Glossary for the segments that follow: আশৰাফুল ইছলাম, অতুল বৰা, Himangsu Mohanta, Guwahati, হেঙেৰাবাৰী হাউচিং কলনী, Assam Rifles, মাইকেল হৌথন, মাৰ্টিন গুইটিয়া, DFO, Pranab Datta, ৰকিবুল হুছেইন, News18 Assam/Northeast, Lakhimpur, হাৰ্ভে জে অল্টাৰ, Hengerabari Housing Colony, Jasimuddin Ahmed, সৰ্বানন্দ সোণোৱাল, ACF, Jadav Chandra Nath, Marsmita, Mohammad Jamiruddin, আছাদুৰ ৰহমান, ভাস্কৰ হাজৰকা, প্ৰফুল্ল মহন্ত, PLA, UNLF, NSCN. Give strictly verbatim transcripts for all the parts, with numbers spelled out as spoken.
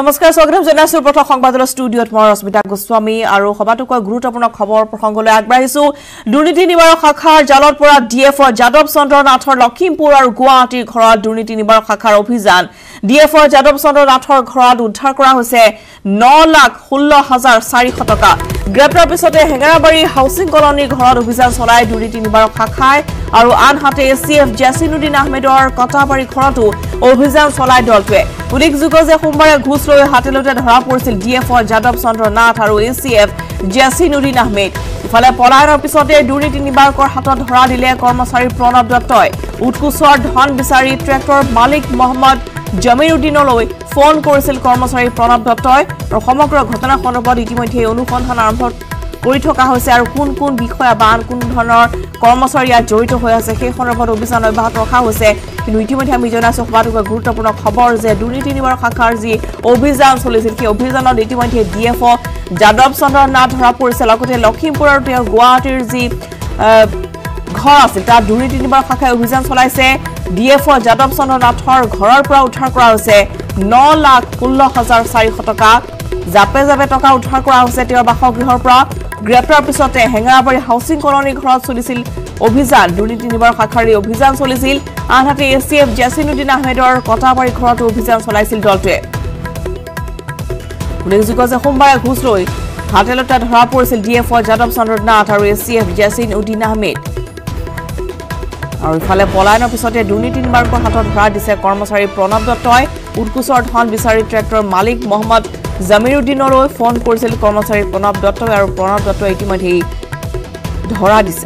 Namaskar, Swagatam Janasu Pathak Sangbadala Studio at Marsmita Goswami Aru Hobatukwa Gurutapurna Khobor Prohongole Agbahisu Duniti Nibarok Shakhar Jalor Pora D F R Jadav Chandra Nathor Lakhimpur Aru Guwahati Ghorat Duniti Nibarok Shakhar Obhijan D F R Jadav Chandra Nathor Ghorat Uddhar Kora Hoise nine lakh ষোল্ল হাজাৰ চাৰিশ Taka Greptar Pisote Hengerabari Housing Colony Ghorat Obhijan Cholai Duniti Nibarok Shakhar Aru Anhate C F Jasimuddin Ahmedor Kotabari Ghorato Obhijan Cholai Doltoe Ullekhojo je Sommare Slow Hatelota Haraporsil D F R Jadav Chandra Nath Aru A C F Jasimuddin Ahmed. Ifale Polar Pisode Duniti Nibarokor Hatot Dhora Dile Kormosari Pranab Dattoi. Utkuswar Dhon Bisari Tractor Malik Mohammad Jamiruddinloi phone Korsil Kormosari Pranab Dattoi. Somogro Ghotona Khonobor Itimodhye Anusandhan Arambh Kori Thoka Hoise Aru Kun Kun Bishoy Ba Kun Dhonor Kormosariya Jorito Hoi Ase Sei Khonobor Obhijan Obyahat Rokha Hoise. Itimodhye ami janaso khobatuka guruttopurno khobor je Duniti Nibarok Shakhar ji obhijan cholisil ki obhijanot itimodhye D F O Jadav Chandra Nath dhora porise logote Lakhimpur aru Guwahatir ji ghor asil tar Duniti Nibarok Shakhar obhijan cholaise D F O Jadav Chandra Nathor ghoror pora uddhar kora hoise নয় লাখ ষোল্ল হাজাৰ চাৰিশ টকা জাপে জাপে টকা উদ্ধাৰ কৰা হৈছে তেওঁৰ বাসগৃহৰ পৰা গ্ৰেপ্তাৰ পিছতে হেঙাৰাবাৰী হাউচিং কলনী ঘৰত চলিছিল অভিযান দুৰ্নীতি নিবাৰক শাখাৰে অভিযান চলিছিল আনহাতে এ চি এফ জেছিনুদ্দিন আহমেদৰ কটাবাৰী ঘৰত অভিযান চলাইছিল দলটোৱে উল্লেখযোগ্য যে সোমবাৰে ঘুচ লৈ হাতেলটা ধৰা পৰিছিল ডিএফও যাদৱ চন্দ্ৰ নাথ আৰু A C F Jesimuddin Ahmed আৰু ইফালে পলায়নৰ পিছতে দুৰ্নীতি নিবাৰক হাতত ধৰা দিছে কৰ্মচাৰী প্ৰণৱ দত্তই উৎকুচৰ ধন বিচাৰি ট্ৰেক্টৰ মালিক মোহাম্মদ জামিৰুদ্দিনলৈ ফোন কৰিছিল কৰ্মচাৰী প্ৰণৱ দত্ত আৰু প্ৰণৱ দত্ত ইতিমধ্যে ধৰা দিছে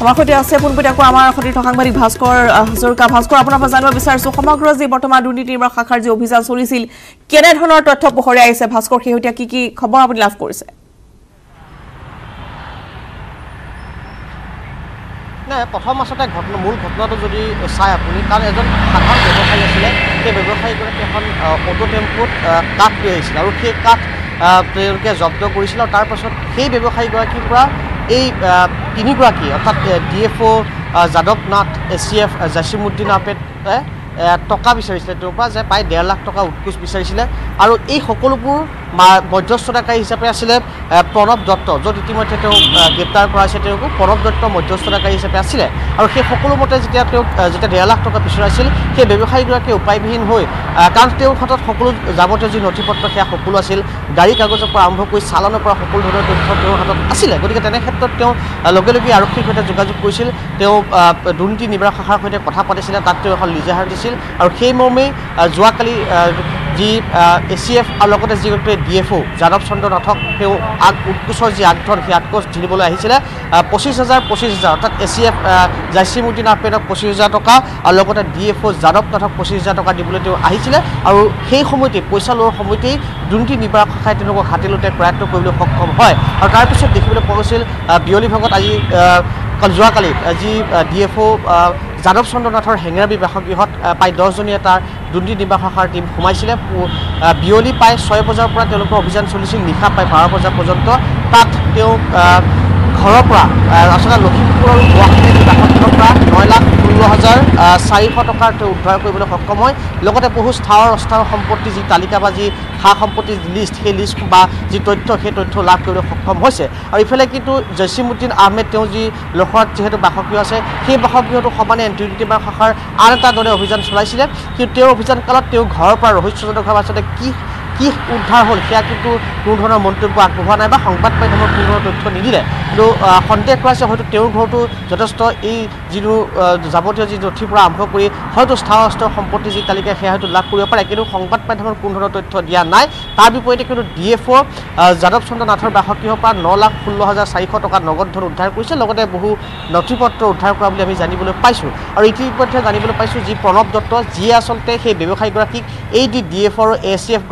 আমাৰ সৈতে আছে পুনপটক আমাৰ সৈতে সংবাদিক ভাস্কৰ হাজৰকা ভাস্কৰ আপোনাক জানিব বিচাৰিছো সমগ্ৰ যে বৰ্তমান দুৰ্নীতিৰ শাখাৰ যে অভিযান চলিছিল কেনে ধৰণৰ তথ্য পোহৰে আহিছে ভাস্কৰ হেতিয়া কি কি খবৰ আপুনি লাভ কৰিছে না প্ৰথম আছতে ঘটনা মূল ঘটনাটো যদি চাই আপুনি কাৰণ এজন সাধাৰণ ব্যৱসায়ী আছিল তে ব্যৱসায়ীগৰে এখন অটো টেম্পোত কাট লৈ আহিছিল আৰু সেই কাট তেওঁলোকে জব্দ কৰিছিল আৰু তাৰ পাছত সেই ব্যৱসায়ীগৰাকীৰ পৰা এই তিনিগৰাকী অৰ্থাৎ DFO Yadav Nath A C F Jesimuddin Ahmed টকা বিচাৰিছিল তেওঁৰ পৰা যে প্ৰায় ডেৰ লাখ টকা উৎকোচ বিচাৰিছিল আৰু এই সকলোবোৰ মধ্যস্থতাকাৰী হিচাপে আছিলে প্ৰণৱ দত্ত য'ত ইতিমধ্যে তেওঁ গ্ৰেপ্তাৰ কৰা হৈছে তেওঁক প্ৰণৱ দত্ত মধ্যস্থতাকাৰী হিচাপে আছিলে আৰু সেই সকলোমতে যেতিয়া তেওঁক যেতিয়া ডেৰ লাখ টকা বিচাৰিছিল সেই ব্যৱসায়ীগৰাকী উপায়বিহীন হৈ কাৰণ তেওঁৰ হাতত সকলো যাৱতীয় যি নথি পত্ৰ সেয়া সকলো আছিল গাড়ী কাগজৰ পৰা আৰম্ভ কৰি চালানৰ পৰা সকলো ধৰণৰ তথ্য তেওঁৰ হাতত আছিলে গতিকে তেনে ক্ষেত্ৰত তেওঁ লগে লগে আৰক্ষীৰ সৈতে যোগাযোগ কৰিছিল তেওঁ দুৰ্নীতি নিবাৰক শাখাৰ সৈতে কথা পাতিছিলে তাত তেওঁ এখন লিজাহাৰ দিছিল আৰু সেই মৰ্মে যোৱাকালি যি এ চি এফ আৰু লগতে যি ডিএফও যাদৱ চন্দ্ৰ নাথক তেওঁ আগ উৎকোচৰ যি আগধন সেই আগকোচ দিবলৈ আহিছিলে পঁচিছ হাজাৰ পঁচিছ হাজাৰ অৰ্থাৎ এ চি এফ জেছিমুদ্দিন আহমেদক পঁচিছ হাজাৰ টকা আৰু লগতে ডিএফও যাদৱ নাথক পঁচিছ হাজাৰ টকা দিবলৈ তেওঁ আহিছিলে আৰু সেই সময়তে পইচা লোৱাৰ সময়তেই দুৰ্নীতি নিবাৰক শাখাই তেওঁলোকক হাতেলতে প্ৰয়াত্ব কৰিবলৈ সক্ষম হয় আৰু তাৰপিছত দেখিবলৈ পোৱা গৈছিল বিয়লি ভাগত আজি যোৱাকালি যি ডিএফও যাদৱ চন্দ্ৰ নাথৰ হেঙেৰাবি বাসগৃহত প্ৰায় দহজনীয়া তাৰ দুৰ্নীতি নিবাৰক শাখাৰ টিম সোমাইছিলে বিয়লি প্ৰায় ছয় বজাৰ পৰা তেওঁলোকৰ অভিযান চলিছিল নিশা প্ৰায় বাৰ বজা পৰ্যন্ত তাত তেওঁ ঘৰৰ পৰা আচলতে লখিমপুৰৰ গুৱাহাটী বাসগৃহৰ পৰা নয় লাখ ষোল্ল হাজাৰ চাৰিশ টকাৰ তেওঁ উদ্ধাৰ কৰিবলৈ সক্ষম হয় লগতে বহু স্থাৱৰ অস্থাৱৰ সম্পত্তি যি তালিকা বা যি সা সম্পত্তিৰ লিষ্ট সেই লিষ্ট বা যি তথ্য সেই তথ্য লাভ কৰিবলৈ সক্ষম হৈছে আৰু ইফালে কিন্তু জেছিমুদ্দিন আহমেদ তেওঁ যি লখৰাত যিহেতু বাসগৃহ আছে সেই বাসগৃহটো সমানে দুৰ্নীতি নিবাৰক শাখাৰ আন এটা দলে অভিযান চলাইছিলে কিন্তু তেওঁৰ অভিযান কালত তেওঁ ঘৰৰ পৰা ৰহস্যজনকভাৱে আচলতে কি কি উদ্ধাৰ হ'ল সেয়া কিন্তু কোনো ধৰণৰ মন্তব্য আগবঢ়োৱা নাই বা সংবাদ মাধ্যমৰ কোনো ধৰণৰ তথ্য নিদিলে কিন্তু সন্দেহ কৰা হৈছে হয়তো তেওঁৰ ঘৰতো যথেষ্ট এই যিটো যাৱতীয় যি নথিৰ পৰা আৰম্ভ কৰি হয়তো স্থাৱৰ অস্থাৱৰ সম্পত্তি যি তালিকা সেয়া হয়তো লাভ কৰিব পাৰে কিন্তু সংবাদ মাধ্যমৰ কোনো ধৰণৰ তথ্য দিয়া নাই তাৰ বিপৰীতে কিন্তু ডিএফও যাদৱ চন্দ্ৰ নাথৰ বাসগৃহৰ পৰা ন লাখ ষোল্ল হাজাৰ চাৰিশ টকা নগদ ধন উদ্ধাৰ কৰিছে লগতে বহু নথি পত্ৰ উদ্ধাৰ কৰা বুলি আমি জানিবলৈ পাইছোঁ আৰু ইতিমধ্যে জানিবলৈ পাইছোঁ যি প্ৰণৱ দত্ত যিয়ে আচলতে সেই ব্যৱসায়ীগৰাকীক এই যি ডিএফ আৰু এ চি এফ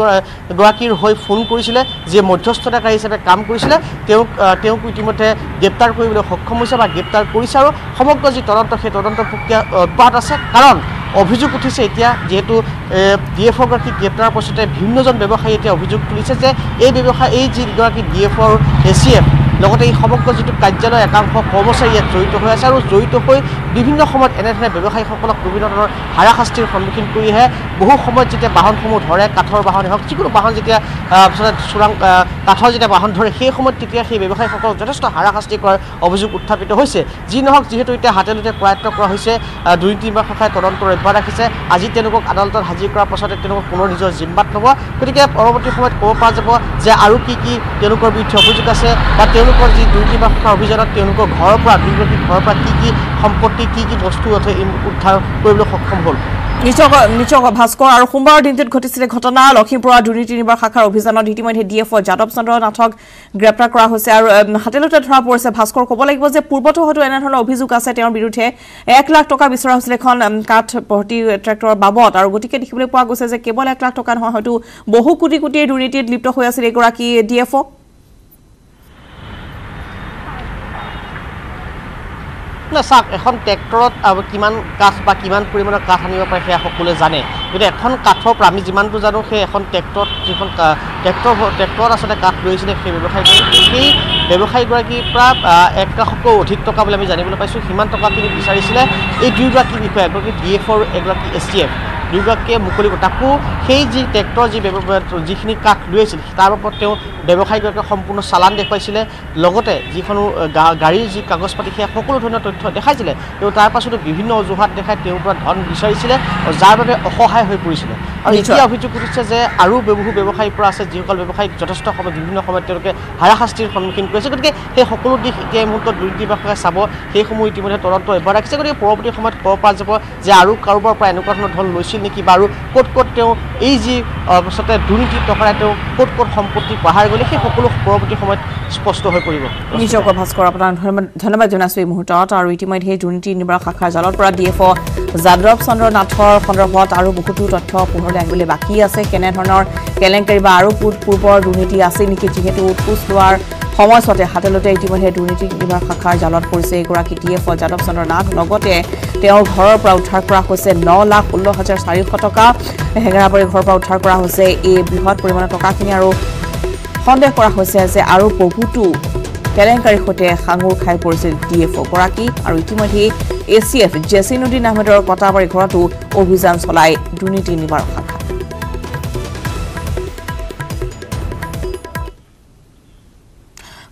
গৰাকীৰ হৈ ফোন কৰিছিলে যে মধ্যস্থতাকাৰী হিচাপে কাম কৰিছিলে তেওঁক তেওঁক ইতিমধ্যে গ্ৰেপ্তাৰ কৰিবলৈ সক্ষম হৈছে বা গ্ৰেপ্তাৰ কৰিছে আৰু সমগ্ৰ যি তদন্ত সেই তদন্ত প্ৰক্ৰিয়া অব্যাহত আছে কাৰণ অভিযোগ উঠিছে এতিয়া যেহেতু ডিএফওগৰাকী গ্ৰেপ্তাৰ পাছতে ভিন্নজন ব্যৱসায়ী এতিয়া অভিযোগ তুলিছে যে এই ব্যৱসায় এই যিগৰাকী ডিএফ আৰু এ চি এফ লগতে এই সমগ্ৰ যিটো কাৰ্যালয় একাংশ কৰ্মচাৰী ইয়াত জড়িত হৈ আছে আৰু জড়িত হৈ বিভিন্ন সময়ত এনেধৰণে ব্যৱসায়ীসকলক বিভিন্ন ধৰণৰ হাৰাশাস্তিৰ সন্মুখীন কৰিহে বহু সময়ত যেতিয়া বাহনসমূহ ধৰে কাঠৰ বাহন হওক যিকোনো বাহন যেতিয়া আপোনাৰ সুৰাং কাঠৰ যেতিয়া বাহন ধৰে সেই সময়ত তেতিয়া সেই ব্যৱসায়ীসকলক যথেষ্ট হাৰাশাস্তি কৰাৰ অভিযোগ উত্থাপিত হৈছে যি নহওক যিহেতু এতিয়া হাতেলুতে কৰায়ত্ব কৰা হৈছে দুই তিনি মাহ খকাই তদন্তৰ অব্যাহত ৰাখিছে আজি তেওঁলোকক আদালতত হাজিৰ কৰাৰ পাছত তেওঁলোকক পুনৰ নিজৰ জিম্মাত ল'ব গতিকে পৰৱৰ্তী সময়ত ক'ব পৰা যাব যে আৰু কি কি তেওঁলোকৰ বিৰুদ্ধে অভিযোগ আছে বা তেওঁলোকৰ যি দুই তিনি মাহ খকা অভিযানত তেওঁলোকৰ ঘৰৰ পৰা দুৰ্নীতি ঘৰৰ পৰা কি কি সম্পত্তি কি কি বস্তু আছে উদ্ধাৰ কৰিবলৈ সক্ষম হ'ল নিচক নিচক ভাস্কৰ আৰু সোমবাৰৰ দিনটোত ঘটিছিল ঘটনা লখিমপুৰৰ দুৰ্নীতি নিবাৰক শাখাৰ অভিযানত ইতিমধ্যে ডিএফঅ যাদৱ চন্দ্ৰ নাথক গ্ৰেপ্তাৰ কৰা হৈছে আৰু হাতেলুতে ধৰা পৰিছে ভাস্কৰ ক'ব লাগিব যে পূৰ্বটো হয়তো এনে ধৰণৰ অভিযোগ আছে তেওঁৰ বিৰুদ্ধে এক লাখ টকা বিচৰা হৈছিল এখন কাঠ ভৰ্তি ট্ৰেক্টৰৰ বাবদ আৰু গতিকে দেখিবলৈ পোৱা গৈছে যে কেৱল এক লাখ টকা নহয় হয়তো বহু কোটি কোটি দুৰ্নীতিত লিপ্ত হৈ আছিল এগৰাকী ডিএফঅ না সাক এখন ট্ৰেক্টৰত কিমান কাঠ বা কিমান পৰিমাণৰ কাঠ আনিব পাৰে সেয়া সকলোৱে জানে গতিকে এখন কাঠৰ পৰা আমি যিমানটো জানো সেই এখন ট্ৰেক্টৰত যিখন ট্ৰেক্টৰ ট্ৰেক্টৰত আচলতে কাঠ লৈছিলে সেই ব্যৱসায়ীগৰাকী সেই ব্যৱসায়ীগৰাকীৰ পৰা এক লাখতকৈও অধিক টকা বুলি আমি জানিবলৈ পাইছোঁ সিমান টকাখিনি বিচাৰিছিলে এই দুয়োগৰাকী বিষয়া এগৰাকী ডি এফৰ এগৰাকী এছ টি এফ দুয়োগৰাকীয়ে মুকলি তাকো সেই যি ট্ৰেক্টৰ যি যিখিনি কাঠ লৈ আছিল তাৰ ওপৰত তেওঁ ব্যৱসায়ীগৰাকীয়ে সম্পূৰ্ণ চালান দেখুৱাইছিলে লগতে যিখনো গাড়ীৰ যি কাগজ পাতি সেয়া সকলো ধৰণৰ তথ্য দেখাইছিলে তেওঁ তাৰ পাছতো বিভিন্ন অজুহাত দেখাই তেওঁৰ পৰা ধন বিচাৰিছিলে আৰু যাৰ বাবে অসহায় হৈ পৰিছিলে আৰু এতিয়া অভিযোগ উঠিছে যে আৰু বহু ব্যৱসায়ীৰ পৰা আছে যিসকল ব্যৱসায়ীক যথেষ্ট সময় বিভিন্ন সময়ত তেওঁলোকে হাৰাশাস্তিৰ সন্মুখীন কৰিছে গতিকে সেই সকলো দিশ এতিয়া এই মুহূৰ্তত দুৰ্নীতি বিভাগে চাব সেইসমূহ ইতিমধ্যে তদন্ত অব্যাহত ৰাখিছে গতিকে পৰৱৰ্তী সময়ত ক'ব পৰা যাব যে আৰু কাৰোবাৰ পৰা এনেকুৱা ধৰণৰ ধন লৈছিল নেকি বাৰু ক'ত ক'ত তেওঁ এই যি অৱশ্যে দুৰ্নীতি টকাৰে তেওঁ ক'ত ক'ত সম্পত্তি পাহাৰ গ'লে সেই সকলো পৰৱৰ্তী সময়ত স্পষ্ট হৈ পৰিব নিজক ভাস্কৰ আপোনাক ধন্যবাদ জনাইছোঁ এই মুহূৰ্তত আৰু ইতিমধ্যে সেই দুৰ্নীতি নিবাৰক শাখাৰ জালৰ পৰা ডিএফঅ যাদৱ চন্দ্ৰ নাথৰ সন্দৰ্ভত আৰু বহুতো তথ্য পোহৰলৈ আনিবলৈ বাকী আছে কেনেধৰণৰ কেলেংকাৰী বা আৰু পূৰ্বৰ দুৰ্নীতি আছে নেকি যিহেতু উৎকোচ লোৱাৰ সময়ছোৱাতে হাতেলুতে ইতিমধ্যে দুৰ্নীতি নিবাৰক শাখাৰ জালত পৰিছে এগৰাকী ডিএফ যাদৱ চন্দ্ৰ নাথ লগতে তেওঁৰ ঘৰৰ পৰা উদ্ধাৰ কৰা হৈছে ন লাখ ষোল্ল হাজাৰ চাৰিশ টকা হেঙেৰাবাৰী ঘৰৰ পৰা উদ্ধাৰ কৰা হৈছে এই বৃহৎ পৰিমাণৰ টকাখিনি আৰু সন্দেহ কৰা হৈছে যে আৰু বহুতো কেলেংকাৰীৰ সৈতে সাঙুৰ খাই পৰিছিল ডিএফগৰাকী আৰু ইতিমধ্যে এ চি এফ জেচিনুদ্দিন আহমেদৰ কটাবাৰী ঘৰতো অভিযান চলাই দুৰ্নীতি নিবাৰক শাখা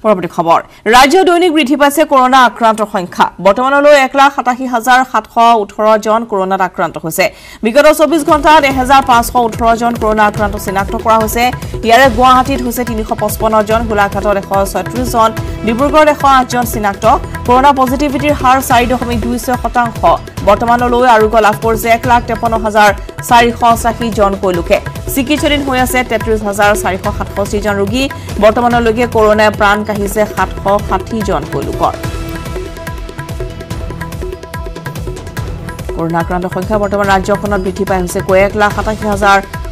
পৰৱৰ্তী খবৰ ৰাজ্য দৈনিক বৃদ্ধি পাইছে কৰোনা আক্ৰান্তৰ সংখ্যা বৰ্তমানলৈ এক লাখ সাতাশী হাজাৰ সাতশ ওঠৰ জন কৰোনাত আক্ৰান্ত হৈছে বিগত চৌবিশ ঘণ্টাত এক হাজাৰ পাঁচশ ওঠৰ জন কৰোনা আক্ৰান্ত চিনাক্ত কৰা হৈছে ইয়াৰে গুৱাহাটীত হৈছে তিনিশ পঁচপন্ন জন গোলাঘাটত এশ ছয়ত্ৰিশ জন ডিব্ৰুগড়ত এশ আঠ জন চিনাক্ত কৰোনা পজিটিভিটিৰ হাৰ চাৰি দশমিক দুই ছয় শতাংশ বৰ্তমানলৈ আৰোগ্য লাভ কৰিছে এক লাখ তেপন্ন হাজাৰ চাৰিশ পঁচাশী জনকৈ লোকে চিকিৎসাধীন হৈ আছে তেত্ৰিশ হাজাৰ চাৰিশ সাতষষ্ঠি জন ৰোগী বৰ্তমানলৈকে কৰোনাই প্ৰাণ কাঢ়িছে সাতশ ষাঠি জনকৈ লোকৰ কৰোনা আক্ৰান্তৰ সংখ্যা বৰ্তমান ৰাজ্যখনত বৃদ্ধি পাই হৈছে কৈ এক লাখ সাতাশী হাজাৰ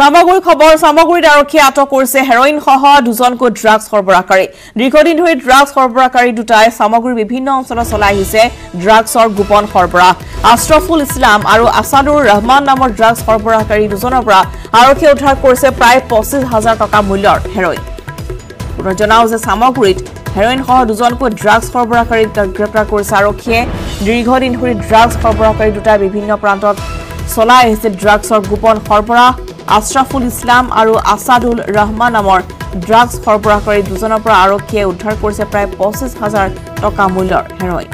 সামগ্ৰী খবৰ সামগ্ৰীত আৰক্ষীয়ে আটক কৰিছে হেৰইনসহ দুজনকৈ ড্ৰাগছ সৰবৰাহকাৰী দীৰ্ঘদিন ধৰি ড্ৰাগছ সৰবৰাহকাৰী দুটাই সামগ্ৰী বিভিন্ন অঞ্চলত চলাই আহিছে ড্ৰাগছৰ গোপন সৰবৰাহ আশৰাফুল ইছলাম আৰু আছাদুৰ ৰহমান নামৰ ড্ৰাগছ সৰবৰাহকাৰী দুজনৰ পৰা আৰক্ষীয়ে উদ্ধাৰ কৰিছে প্ৰায় পঁচিছ হাজাৰ টকা মূল্যৰ হেৰইন পুনৰ জনাও যে সামগ্ৰীত হেৰইনসহ দুজনকৈ ড্ৰাগছ সৰবৰাহকাৰীক গ্ৰেপ্তাৰ কৰিছে আৰক্ষীয়ে দীৰ্ঘদিন ধৰি ড্ৰাগছ সৰবৰাহকাৰী দুটাই বিভিন্ন প্ৰান্তত চলাই আহিছে ড্ৰাগছৰ গোপন সৰবৰাহ আশৰাফুল ইসলাম আৰু আসাদুল ৰহমান নামৰ ড্ৰাগছ সৰবৰাহকাৰী দুজনৰ পৰা আৰক্ষীয়ে উদ্ধাৰ কৰিছে প্ৰায় পঁচিছ হাজাৰ টকা মূল্যৰ হেৰইন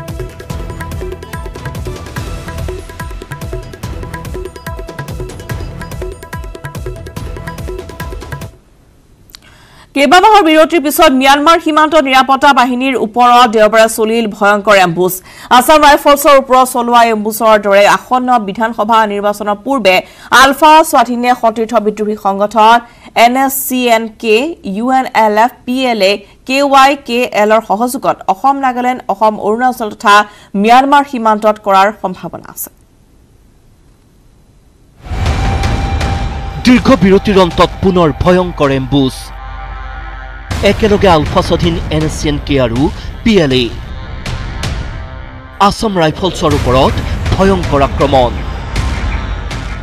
কেইবামাহৰ বিৰতিৰ পিছত ম্যানমাৰ সীমান্ত নিৰাপত্তা বাহিনীৰ ওপৰত দেওবাৰে চলিল ভয়ংকৰ এম্বুছ আসাম ৰাইফলছৰ ওপৰত চলোৱা এম্বুছৰ দৰে আসন্ন বিধানসভা নিৰ্বাচনৰ পূৰ্বে আলফা স্বাধীনে সতীৰ্থ বিদ্ৰোহী সংগঠন N S C N K U N L F P L A K Y K এলৰ সহযোগত অসম নাগালেণ্ড অসম অৰুণাচল তথা ম্যানমাৰ সীমান্তত কৰাৰ সম্ভাৱনা আছে Dirko Birotiron Totpunor Poyonkor Embus Ekeloge Alphasodin N S C N K R U P L A Assam Rifles Oporot Poyonkor Akromon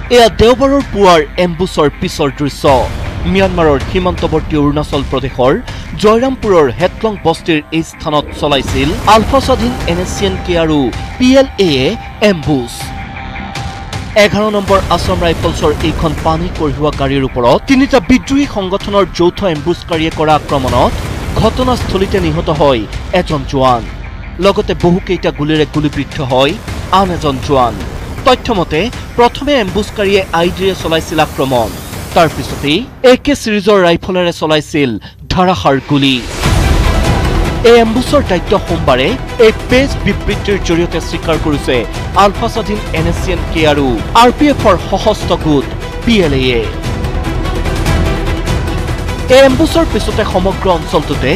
Ea Deobaror Puar Embusor Pisor Drisho Myanmaror Himantoborti Arunachal Pradeshor Joyrampuror Hetlong Bostir এই স্থানত চলাইছিল আলফাসধীন N S C N K R U P L A ambush এগারো number Assam ৰাইফলসৰ এইখন পানী কঢ়িওৱা গাড়ীৰ ওপৰত তিনিটা বিদ্ৰোহী সংগঠনৰ যৌথ এম্বুসকাৰীয়ে কৰা আক্ৰমণত ঘটনাস্থলীতে নিহত হয় এজন জোৱান লগতে বহুকেইটা গুলিৰে গুলিবিদ্ধ হয় আন এজন জোৱান তথ্যমতে প্ৰথমে এম্বুসকাৰীয়ে আইডিৰে চলাইছিল আক্ৰমণ তাৰ পিছতে এক সিৰিজৰ ৰাইফলেৰে চলাইছিল Harguli গুলি এই এম্বুসৰ দায়িত্ব সোমবাৰে এক পেজ বিবৃতিৰ জৰিয়তে স্বীকাৰ কৰিছে আলফাছাধীন N S C N K R U R P F ৰ সশস্ত্ৰ গোট P L A এই এম্বুসৰ পিছতে সমগ্ৰ অঞ্চলটোতে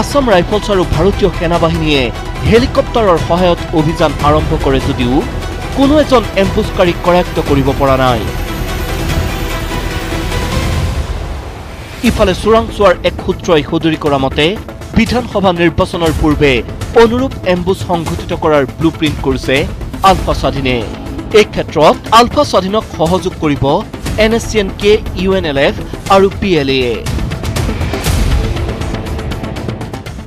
আসাম ৰাইফলছ আৰু ভাৰতীয় সেনাবাহিনীয়ে হেলিকপ্টাৰৰ সহায়ত অভিযান আৰম্ভ কৰে যদিও কোনো এজন এম্বুসকাৰীক কৰায়ত্ব কৰিব পৰা নাই ইফালে সুৰাংসুয়াৰ এক সূত্ৰই সদৰি কৰা মতে বিধানসভা নিৰ্বাচনৰ পূৰ্বে অনুৰূপ এম্বুস সংঘটিত কৰাৰ ব্লুপ্ৰিন্ট কৰিছে আলফা স্বাধীনে এই ক্ষেত্ৰত আলফা স্বাধীনক সহযোগ কৰিব N S C N কে U N L F আৰু P L A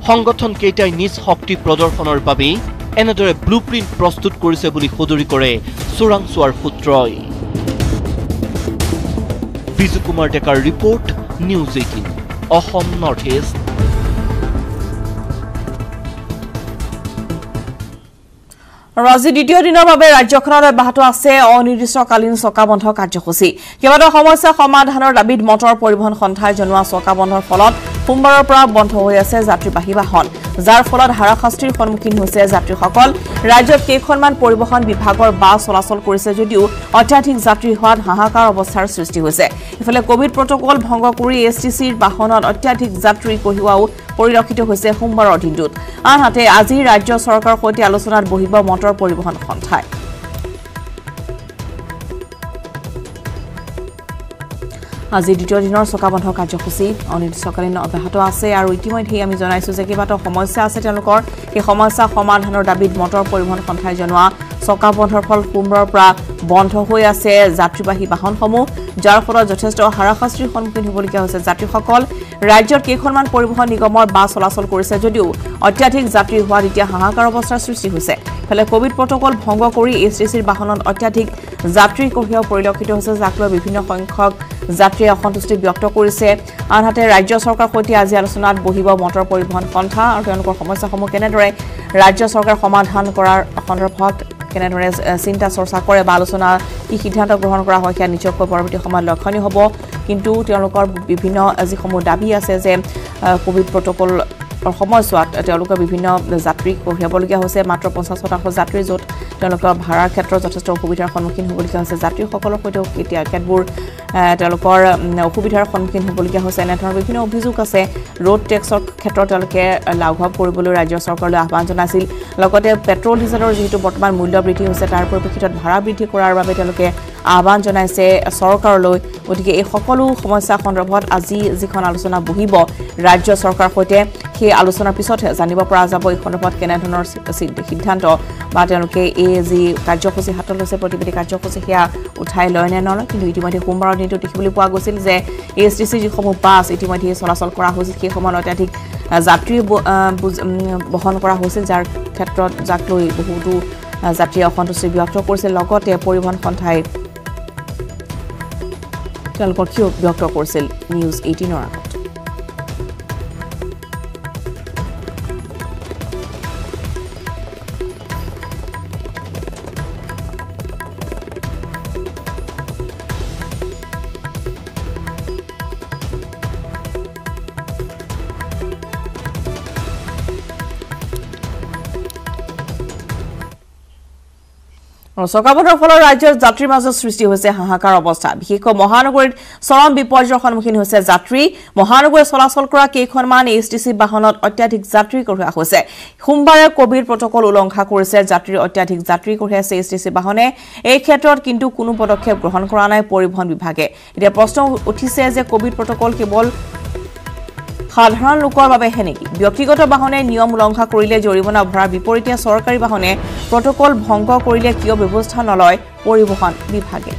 সংগঠন কেইটাই নিজ শক্তি প্ৰদৰ্শনৰ বাবে এনেদৰে ব্লুপ্ৰিন্ট প্ৰস্তুত কৰিছে বুলি সদৰি কৰে সুৰাংসুয়াৰ সূত্ৰই বিজু কুমাৰ ডেকাৰ report News eighteen, Assam North East. Razi Didio Dino Babe Rajyokhonor Bahato Ase Onirishtokalin Soka Bondho Karjosochi. Kebadao Samasya Samadhanar David Motor Poribahon Sonthai Janoa Soka Bondhor Folot Sombarer Pora Bondho Hoi Ase Jatribahi Bahon. Jar Folot Harashastir Sommukhin Hoise Jatrikokol. Rajyot Kekhonman Poribohon Bibhagor Bas Cholachol Korise Jodio Otyaধিক Jatri Hoat Hahakar Obosthar Srishti Hoise. Ifale Covid protocol Bhongo Kori S T C Bahonot Otyaধিক Jatri Kohioao Porirokhito Hoise Sombarer Dintot. Anhate Aji Rajyo Sorkar Hoite Alochonat Bohiba Motor পৰিবহন সন্থাই আজি দ্বিতীয় দিনৰ চকাবন্ধ কাৰ্যসূচী অনিৰ্দিষ্টকালীন অব্যাহত আছে আৰু ইতিমধ্যে আমি জনাইছো যে কিবাটো সমস্যা আছে তেওঁলোকৰ এই সমস্যা সমাধানৰ দাবীত মটৰ পৰিবহন সন্থাই জনোৱা চকাবন্ধৰ ফল পুনৰ পৰা বন্ধ হৈ আছে যাত্ৰীবাহী বাহনসমূহ যাৰ ফলত যথেষ্ট হাৰাশাস্তিৰ সন্মুখীন হ'বলগীয়া হৈছে যাত্ৰীসকল ৰাজ্যৰ কেইখনমান পৰিবহন নিগমৰ বাছ চলাচল কৰিছে যদিও অত্যাধিক যাত্ৰী হোৱাৰ এতিয়া হাহাকাৰ অৱস্থাৰ সৃষ্টি হৈছে ফলে কোভিড প্ৰটকল ভংগ কৰি এছটিচিৰ বাহনত অত্যাধিক যাত্ৰী কঢ়িয়াও পৰিলক্ষিত হৈছে যাকলৈ বিভিন্ন সংখ্যক যাত্ৰী অসন্তুষ্টি ব্যক্ত কৰিছে আনহাতে ৰাজ্য চৰকাৰ কৰ্তৃক আজি আলোচনাত বহিব মটৰ পৰিবহন সন্থা আৰু তেওঁলোকৰ সমস্যাসমূহ কেনেদৰে ৰাজ্য চৰকাৰ সমাধান কৰাৰ সন্দৰ্ভত কেনেদৰে চিন্তা চৰ্চা কৰে বা আলোচনা কি সিদ্ধান্ত গ্ৰহণ কৰা হয় কিয়া নিশ্চয়কৈ পৰৱৰ্তী সময়ত লক্ষণীয় হ'ব কিন্তু তেওঁলোকৰ বিভিন্ন যিসমূহ দাবী আছে যে কোভিড প্ৰটকল और समयसुआत তেওঁলোকৰ বিভিন্ন যাত্ৰী কঢ়িয়াবলগীয়া হৈছে মাত্ৰ পঞ্চাশ শতাংশ যাত্ৰী জোট তেওঁলোকৰ ভাড়াৰ ক্ষেত্ৰত যথেষ্ট অসুবিধাৰ সন্মুখীন হ'বলগীয়া হৈছে যাত্ৰীসকলৰ সৈতে কেতিয়া কেতবোৰ তেওঁলোকৰ অসুবিধাৰ সন্মুখীন হ'বলগীয়া হৈছে এনেধৰণৰ বিভিন্ন অভিযোগ আছে ৰোড টেক্সৰ ক্ষেত্ৰত তেওঁলোকে লাঘৱ কৰিবলৈ ৰাজ্য চৰকাৰলৈ আহ্বান জনাছিল লগতে পেট্ৰল ডিজেলৰ যেটো বৰ্তমান মূল্য বৃদ্ধি হৈছে তাৰ পৰিপ্ৰেক্ষিতত ভাড়া বৃদ্ধি কৰাৰ বাবে তেওঁলোকে আহ্বান জনাইছে চৰকাৰলৈ ওদিকে এই সকলো সমস্যা সন্দৰ্ভত আজি যিখন আলোচনা বহিব ৰাজ্য চৰকাৰ সৈতে এই আলোচনাৰ পিছত জানিব পৰা যাব এই সন্দৰ্ভত কেনেধৰণৰ সিদ্ধান্ত বা তেওঁলোকে এই যে কাৰ্যসূচী হাতত লৈছে প্ৰতিবেদী কাৰ্যসূচী সেয়া উঠাই লয় নে নলয় কিন্তু ইতিমধ্যে সোমবাৰৰ দিনটো দেখিবলৈ পোৱা গৈছিল যে এছটিচি যিসমূহ বাছ ইতিমধ্যে চলাচল কৰা হৈছিল সেই সময়ত অত্যাধিক যাত্ৰী বহন কৰা হৈছিল যাৰ ক্ষেত্ৰত যাক লৈ বহুতো যাত্ৰী অসন্তুষ্টি ব্যক্ত কৰিছিল লগতে পৰিবহণ সন্থাই তেওঁলোকৰ ক্ষোভ ব্যক্ত কৰিছিল নিউজ এইটিনৰ আগত সকাবতৰ ফলত ৰাজ্যৰ যাত্ৰীৰ মাজত সৃষ্টি হৈছে হাহাকাৰ অৱস্থা বিশেষকৈ মহানগৰীত চৰম বিপৰ্যয়ৰ সন্মুখীন হৈছে যাত্ৰী মহানগৰীত চলাচল কৰা কেইখনমান এছটিচি বাহনত অত্যাধিক যাত্ৰী কঢ়িয়া হৈছে সোমবাৰে কোভিড প্ৰটকল উলংঘা কৰিছে যাত্ৰীৰ অত্যাধিক যাত্ৰী কঢ়িয়াইছে এছটিচি বাহনে এই ক্ষেত্ৰত কিন্তু কোনো পদক্ষেপ গ্ৰহণ কৰা নাই পৰিবহণ বিভাগে এতিয়া প্ৰশ্ন উঠিছে যে কোভিড প্ৰটকল কেৱল সাধাৰণ লোকৰ বাবে হেনেকি ব্যক্তিগত বাহনে নিয়ম উলংঘা কৰিলে জৰিমনা ভৰাৰ বিপৰীতে চৰকাৰী বাহনে প্ৰটকল ভংগ কৰিলে কিয় ব্যৱস্থা নলয় পৰিবহণ বিভাগে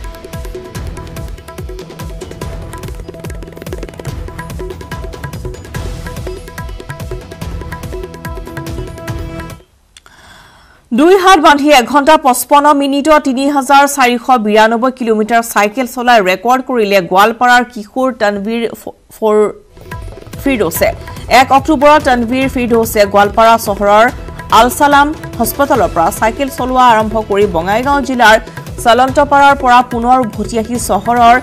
দুই হাত বান্ধি এঘণ্টা পঁচপন্ন মিনিটত তিনি হাজাৰ চাৰিশ বিৰানব্বৈ কিলোমিটাৰ সাইকেল চলাই ৰেকৰ্ড কৰিলে গোৱালপাৰাৰ কিশোৰ তনবীৰ ফৰ ফিৰদৌছে এক অক্টোবৰত তনবীৰ ফিৰদৌছে গোৱালপাৰা চহৰৰ আলসালাম হাসপাতালৰ পৰা সাইকেল চলোৱা আৰম্ভ কৰি বঙাইগাঁও জিলাৰ চলন্তপাৰাৰ পৰা পুনৰ ভতি আহি চহৰৰ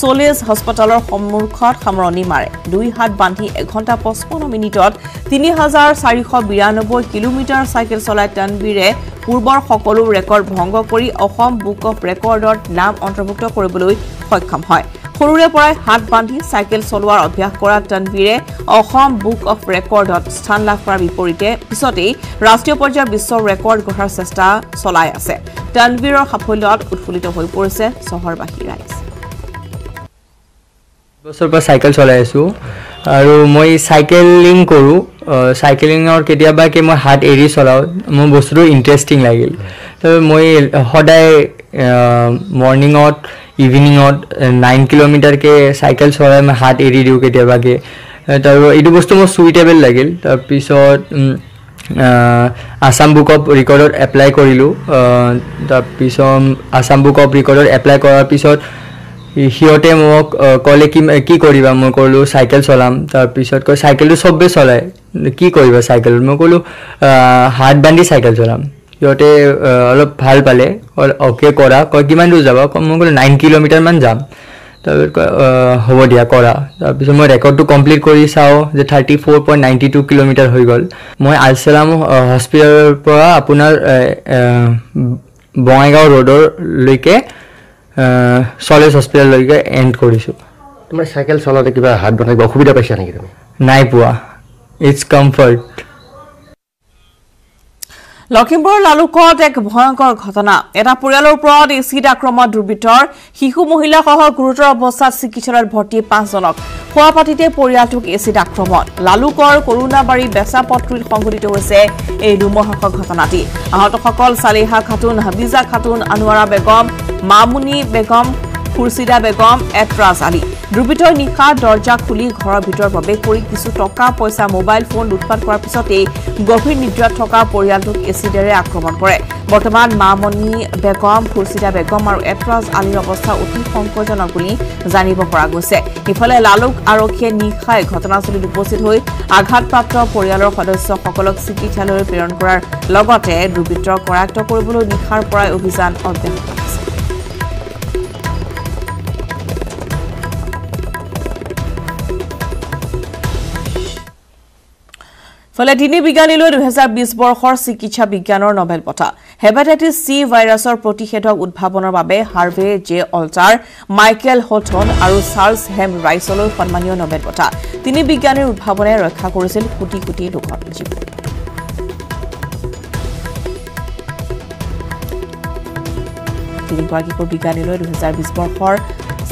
সোলেজ হাসপাতালৰ সন্মুখত সামৰণি মাৰে দুই হাত বান্ধি এঘণ্টা পঁচপন্ন মিনিটত তিনি হাজাৰ চাৰিশ বিৰানব্বৈ কিলোমিটাৰ সাইকেল চলাই তনবীৰে পূৰ্বৰ সকলো ৰেকৰ্ড ভংগ কৰি অসম বুক অফ ৰেকৰ্ডত নাম অন্তৰ্ভুক্ত কৰিবলৈ সক্ষম হয় খৰুৰে পৰাই হাত বান্ধি সাইকেল চলোৱাৰ অভ্যাস কৰা তনবীৰে অসম বুক অফ ৰেকৰ্ডত স্থান লাভ কৰাৰ বিপৰীতে পিছতেই ৰাষ্ট্ৰীয় পৰ্যায়ৰ বিশ্ব ৰেকৰ্ড গঢ়াৰ চেষ্টা চলাই আছে তনবীৰৰ সাফল্যত উৎফুল্লিত হৈ পৰিছে চহৰবাসী ৰাইজ বছৰ পৰা সাইকেল চলাই আছো আৰু মই সাইকেলিং কৰো সাইকেলিংৰ কেতিয়াবা কি মই হাত এৰি চলাও মোৰ বস্তুটো ইন্টাৰেষ্টিং লাগিল তো মই হদাই মৰ্নিংত ইভিনিংত নাইন কিলোমিটাৰকে চাইকেল চলাই মই হাত এৰি দিওঁ কেতিয়াবাকে তাৰ এইটো বস্তু মোৰ চুইটেবল লাগিল তাৰপিছত আসাম বুক অফ ৰেকৰ্ডত এপ্লাই কৰিলোঁ তাৰপিছত আসাম বুক অফ ৰেকৰ্ডত এপ্লাই কৰাৰ পিছত সিহঁতে মোক ক'লে কি কি কৰিবা মই ক'লোঁ চাইকেল চলাম তাৰপিছত কৈ চাইকেলটো চবেই চলায় কি কৰিবা চাইকেল মই ক'লোঁ হাত বান্ধি চাইকেল চলাম সিহঁতে অলপ ভাল পালে অ'কে কৰা কয় কিমান দূৰ যাবা মই ক'লোঁ নাইন কিলোমিটাৰমান যাম তাৰপিছত কয় হ'ব দিয়া কৰা তাৰপিছত মই ৰেকৰ্ডটো কমপ্লিট কৰি চাওঁ যে thirty four point ninety two kilometre হৈ গ'ল মই আলচালাম হস্পিটেলৰ পৰা আপোনাৰ বঙাইগাঁও ৰোডৰলৈকে চলেজ হস্পিটেললৈকে এণ্ড কৰিছোঁ তোমাৰ চাইকেল চলাওঁতে কিবা হাত বন্ধা কিবা অসুবিধা পাইছা নেকি তুমি নাই পোৱা ইটছ কমফৰ্ট লখিমপুৰ লালুকত এক ভয়ংকৰ ঘটনা এটা পৰিয়ালৰ ওপৰত এচিড আক্ৰমণ দুৰ্বৃত্তৰ শিশু মহিলা সহ গুৰুতৰ অৱস্থাত চিকিৎসালয়ত ভৰ্তি পাঁচজনক খোৱাপাতিতে পৰিয়ালটোক এচিড আক্ৰমণ লালুকৰ কৰুণাবাৰী বেচাপট্টিত সংঘটিত হৈছে এই দুৰ্মহ ঘটনাটি আহতসকল চালিহা খাতুন হাবিজা খাতুন আনোৱাৰা বেগম মামুনি বেগম খুৰছিদা বেগম এটৰাজ আলী দুৰ্বৃত্তৰ নিশা দৰ্জা খুলি ঘৰৰ ভিতৰ প্ৰৱেশ কৰি কিছু টকা পইচা মোবাইল ফোন লুটপাট কৰাৰ পিছতেই গভীৰ নিদ্ৰাত থকা পৰিয়ালটোক এচিডেৰে আক্ৰমণ কৰে বৰ্তমান মামনি বেগম খুৰছিদা বেগম আৰু এটৰাজ আলীৰ অৱস্থা অতি সংকটজনক বুলি জানিব পৰা গৈছে ইফালে লালুক আৰক্ষীয়ে নিশাই ঘটনাস্থলীত উপস্থিত হৈ আঘাতপ্ৰাপ্ত পৰিয়ালৰ সদস্যসকলক চিকিৎসালয়লৈ প্ৰেৰণ কৰাৰ লগতে দুৰ্বৃত্তক কৰায়ত্ব কৰিবলৈ নিশাৰ পৰাই অভিযান অব্যাহত আছে ফলে তিনি বিজ্ঞানীলৈ দুই হাজাৰ বিশ বৰ্ষৰ চিকিৎসা বিজ্ঞানৰ নোবেল বঁটা হেপাটাইটিছ চি ভাইৰাছৰ প্ৰতিষেধক উদ্ভাৱনৰ বাবে হাৰ্ভে জে অল্টাৰ মাইকেল হৌথন আৰু চাৰ্লছ হেম ৰাইছলৈ সন্মানীয় নোবেল বঁটা তিনি বিজ্ঞানীৰ উদ্ভাৱনে ৰক্ষা কৰিছিল কোটি কোটি লোকৰ জীৱন তিনিগৰাকীকৈ বিজ্ঞানীলৈ দুই হাজাৰ বিশ বৰ্ষৰ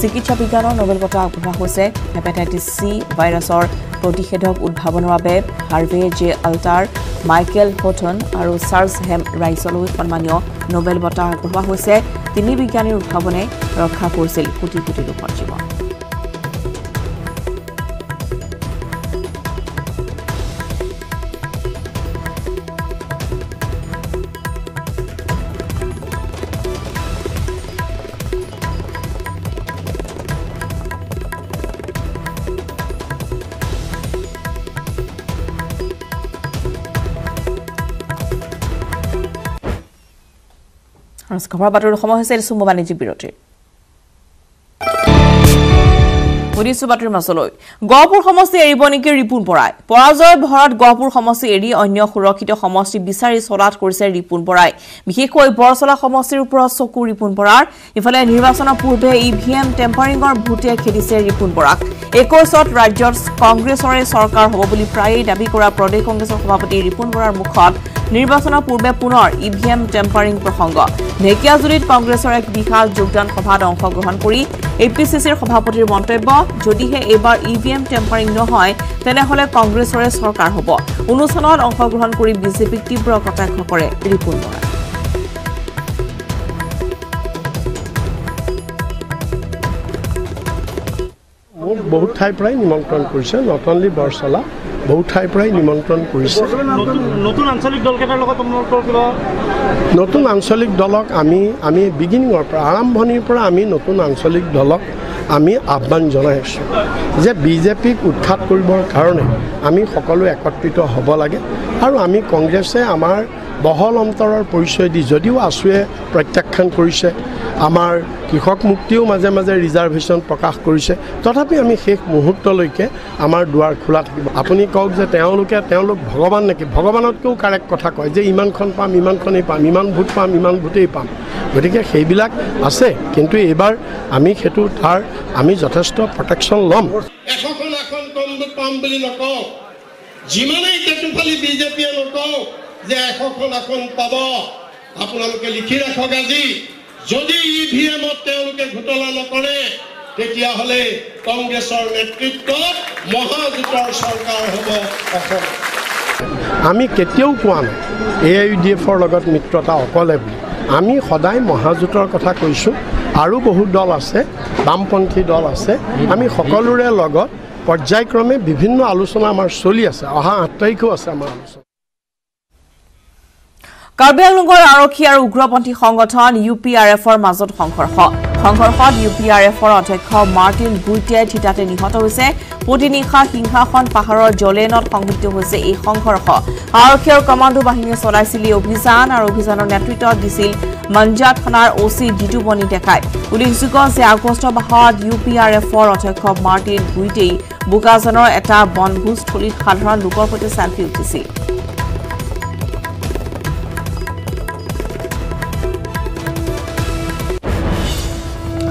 চিকিৎসা বিজ্ঞানৰ নোবেল বঁটা আগবঢ়োৱা হৈছে হেপাটাইটিছ চি ভাইৰাছৰ প্ৰতিষেধক উদ্ভাৱনৰ বাবে Harvey J Alter মাইকেল হৌথন আৰু চাৰ্লছ হেম ৰাইছলৈ সন্মানীয় নোবেল বঁটা আগবঢ়োৱা হৈছে তিনি বিজ্ঞানীৰ উদ্ভাৱনে ৰক্ষা কৰিছিল কোটি কোটি লোকৰ জীৱন খবৰৰ বাতৰিৰ সময় হৈছে চুম্ববাণিজ্যিক বিৰতি ঘুৰিছো বাটৰ মাছলৈ গহপুৰ সমষ্টি এৰিবনিকি ৰিপুন পৰাই পৰাজয় ভৰত গহপুৰ সমষ্টি এৰি অন্য সুৰক্ষিত সমষ্টি বিচাৰি চলাত কৰিছে ৰিপুন পৰাই বিশেষকৈ বৰচলা সমষ্টিৰ ওপৰত চকু ৰিপুন পৰাৰ ইফালে নিৰ্বাচনৰ পূৰ্বে ইভিএম টেম্পাৰিংৰ ভূটিয়া খেদিছে ৰিপুন পৰাক একৈশত ৰাজ্যৰ কংগ্ৰেছৰে চৰকাৰ হ'ব বুলি প্ৰায়ে দাবী কৰা প্ৰদেশ কংগ্ৰেছৰ সভাপতি ৰিপুন পৰাৰ মুখত নিৰ্বাচনৰ পূৰ্বে পুনৰ ইভিএম টেম্পাৰিং প্ৰসংগ নেকিয়াজুৰিত কংগ্ৰেছৰ এক বিশাল যোগদান সভাত অংশগ্ৰহণ কৰি এপিসিসিৰ সভাপতিৰ মন্তব্য যদিহে এবাৰ ইভিএম টেম্পাৰিং নহয় তেনেহলে কংগ্ৰেছৰে সৰকাৰ হ'ব অনুষ্ঠানত অংশগ্ৰহণ কৰি বিজেপিক তীব্ৰ কটাক্ষ কৰে ৰিপুন বৰা বহুত ঠাই প্ৰায় নিমন্ত্ৰণ কৰিছে নট অনলি বৰসলা বহুত ঠাই প্ৰায় নিমন্ত্ৰণ কৰিছে নতুন আঞ্চলিক দলকেটাৰ লগত আপোনালোকৰ কিবা নতুন আঞ্চলিক দলক আমি আমি বিগিনিঙৰ পৰা আৰম্ভণিৰ পৰা আমি নতুন আঞ্চলিক দলক আমি আহ্বান জনাইছো যে বিজেপিক উৎখাত কৰিবৰ কাৰণে আমি সকলো একত্ৰিত হ'ব লাগে আৰু আমি কংগ্ৰেছে আমাৰ বহল অন্তৰৰ পৰিচয় দি যদিও আছুৱে প্ৰত্যাখ্যান কৰিছে আমাৰ কৃষক মুক্তিও মাজে মাজে ৰিজাৰ্ভেশন প্ৰকাশ কৰিছে তথাপি আমি শেষ মুহূৰ্তলৈকে আমাৰ দুৱাৰ খোলা থাকিব আপুনি কওক যে তেওঁলোকে তেওঁলোক ভগৱান নেকি ভগৱানতকৈও কাৰেক্ট কথা কয় যে ইমানখন পাম ইমানখনেই পাম ইমান ভোট পাম ইমান ভোটেই পাম গতিকে সেইবিলাক আছে কিন্তু এবাৰ আমি সেইটো তাৰ আমি যথেষ্ট প্ৰটেকশ্যন ল'ম এখন এখন কম পাম বুলি নকওঁ যিমানেই কেটুফালি বিজেপিয়ে নকওঁ যে এখন এখন পাব আপোনালোকে লিখি ৰাখক আজি যদি ইভিএমত তেওঁলোকে ঘটলা নকৰে তেতিয়া হলে কংগ্ৰেছৰ নেতৃত্বত মহাজোঁটৰ সৰকাৰ হ'ব অসম আমি কেতিয়াও কোৱা নাই এআইইউডিএফৰ লগত মিত্ৰতা অকলে বুলি আমি সদায় মহাজোঁটৰ কথা কৈছো আৰু বহুত দল আছে বামপন্থী দল আছে আমি সকলোৰে লগত পৰ্যায়ক্ৰমে বিভিন্ন আলোচনা আমাৰ চলি আছে অহা আঠ তাৰিখেও আছে আমাৰ আলোচনা কাৰ্বি আংলঙৰ আৰক্ষী আৰু উগ্ৰপন্থী সংগঠন ইউপিআৰএফৰ মাজত সংঘৰ্ষ সংঘৰ্ষত ইউপিআৰএফৰ অধ্যক্ষ মাৰ্টিন গুইটিয়াই ঠিতাতে নিহত হৈছে প্ৰতিনিশা সিংহাসন পাহাৰৰ জলেনত সংঘটিত হৈছে এই সংঘৰ্ষ আৰক্ষী আৰু কমাণ্ডো বাহিনীয়ে চলাইছিল অভিযান আৰু অভিযানৰ নেতৃত্ব দিছিল মঞ্জা থানাৰ ওচি জিতু বনি দেখাই উল্লেখযোগ্য যে আগষ্ট মাহত ইউপিআৰএফৰ অধ্যক্ষ মাৰ্টিন গুইটিয়াই বুকাজনৰ এটা বনভোজস্থলীত সাধাৰণ লোকৰ সৈতে চেলফি উঠিছিল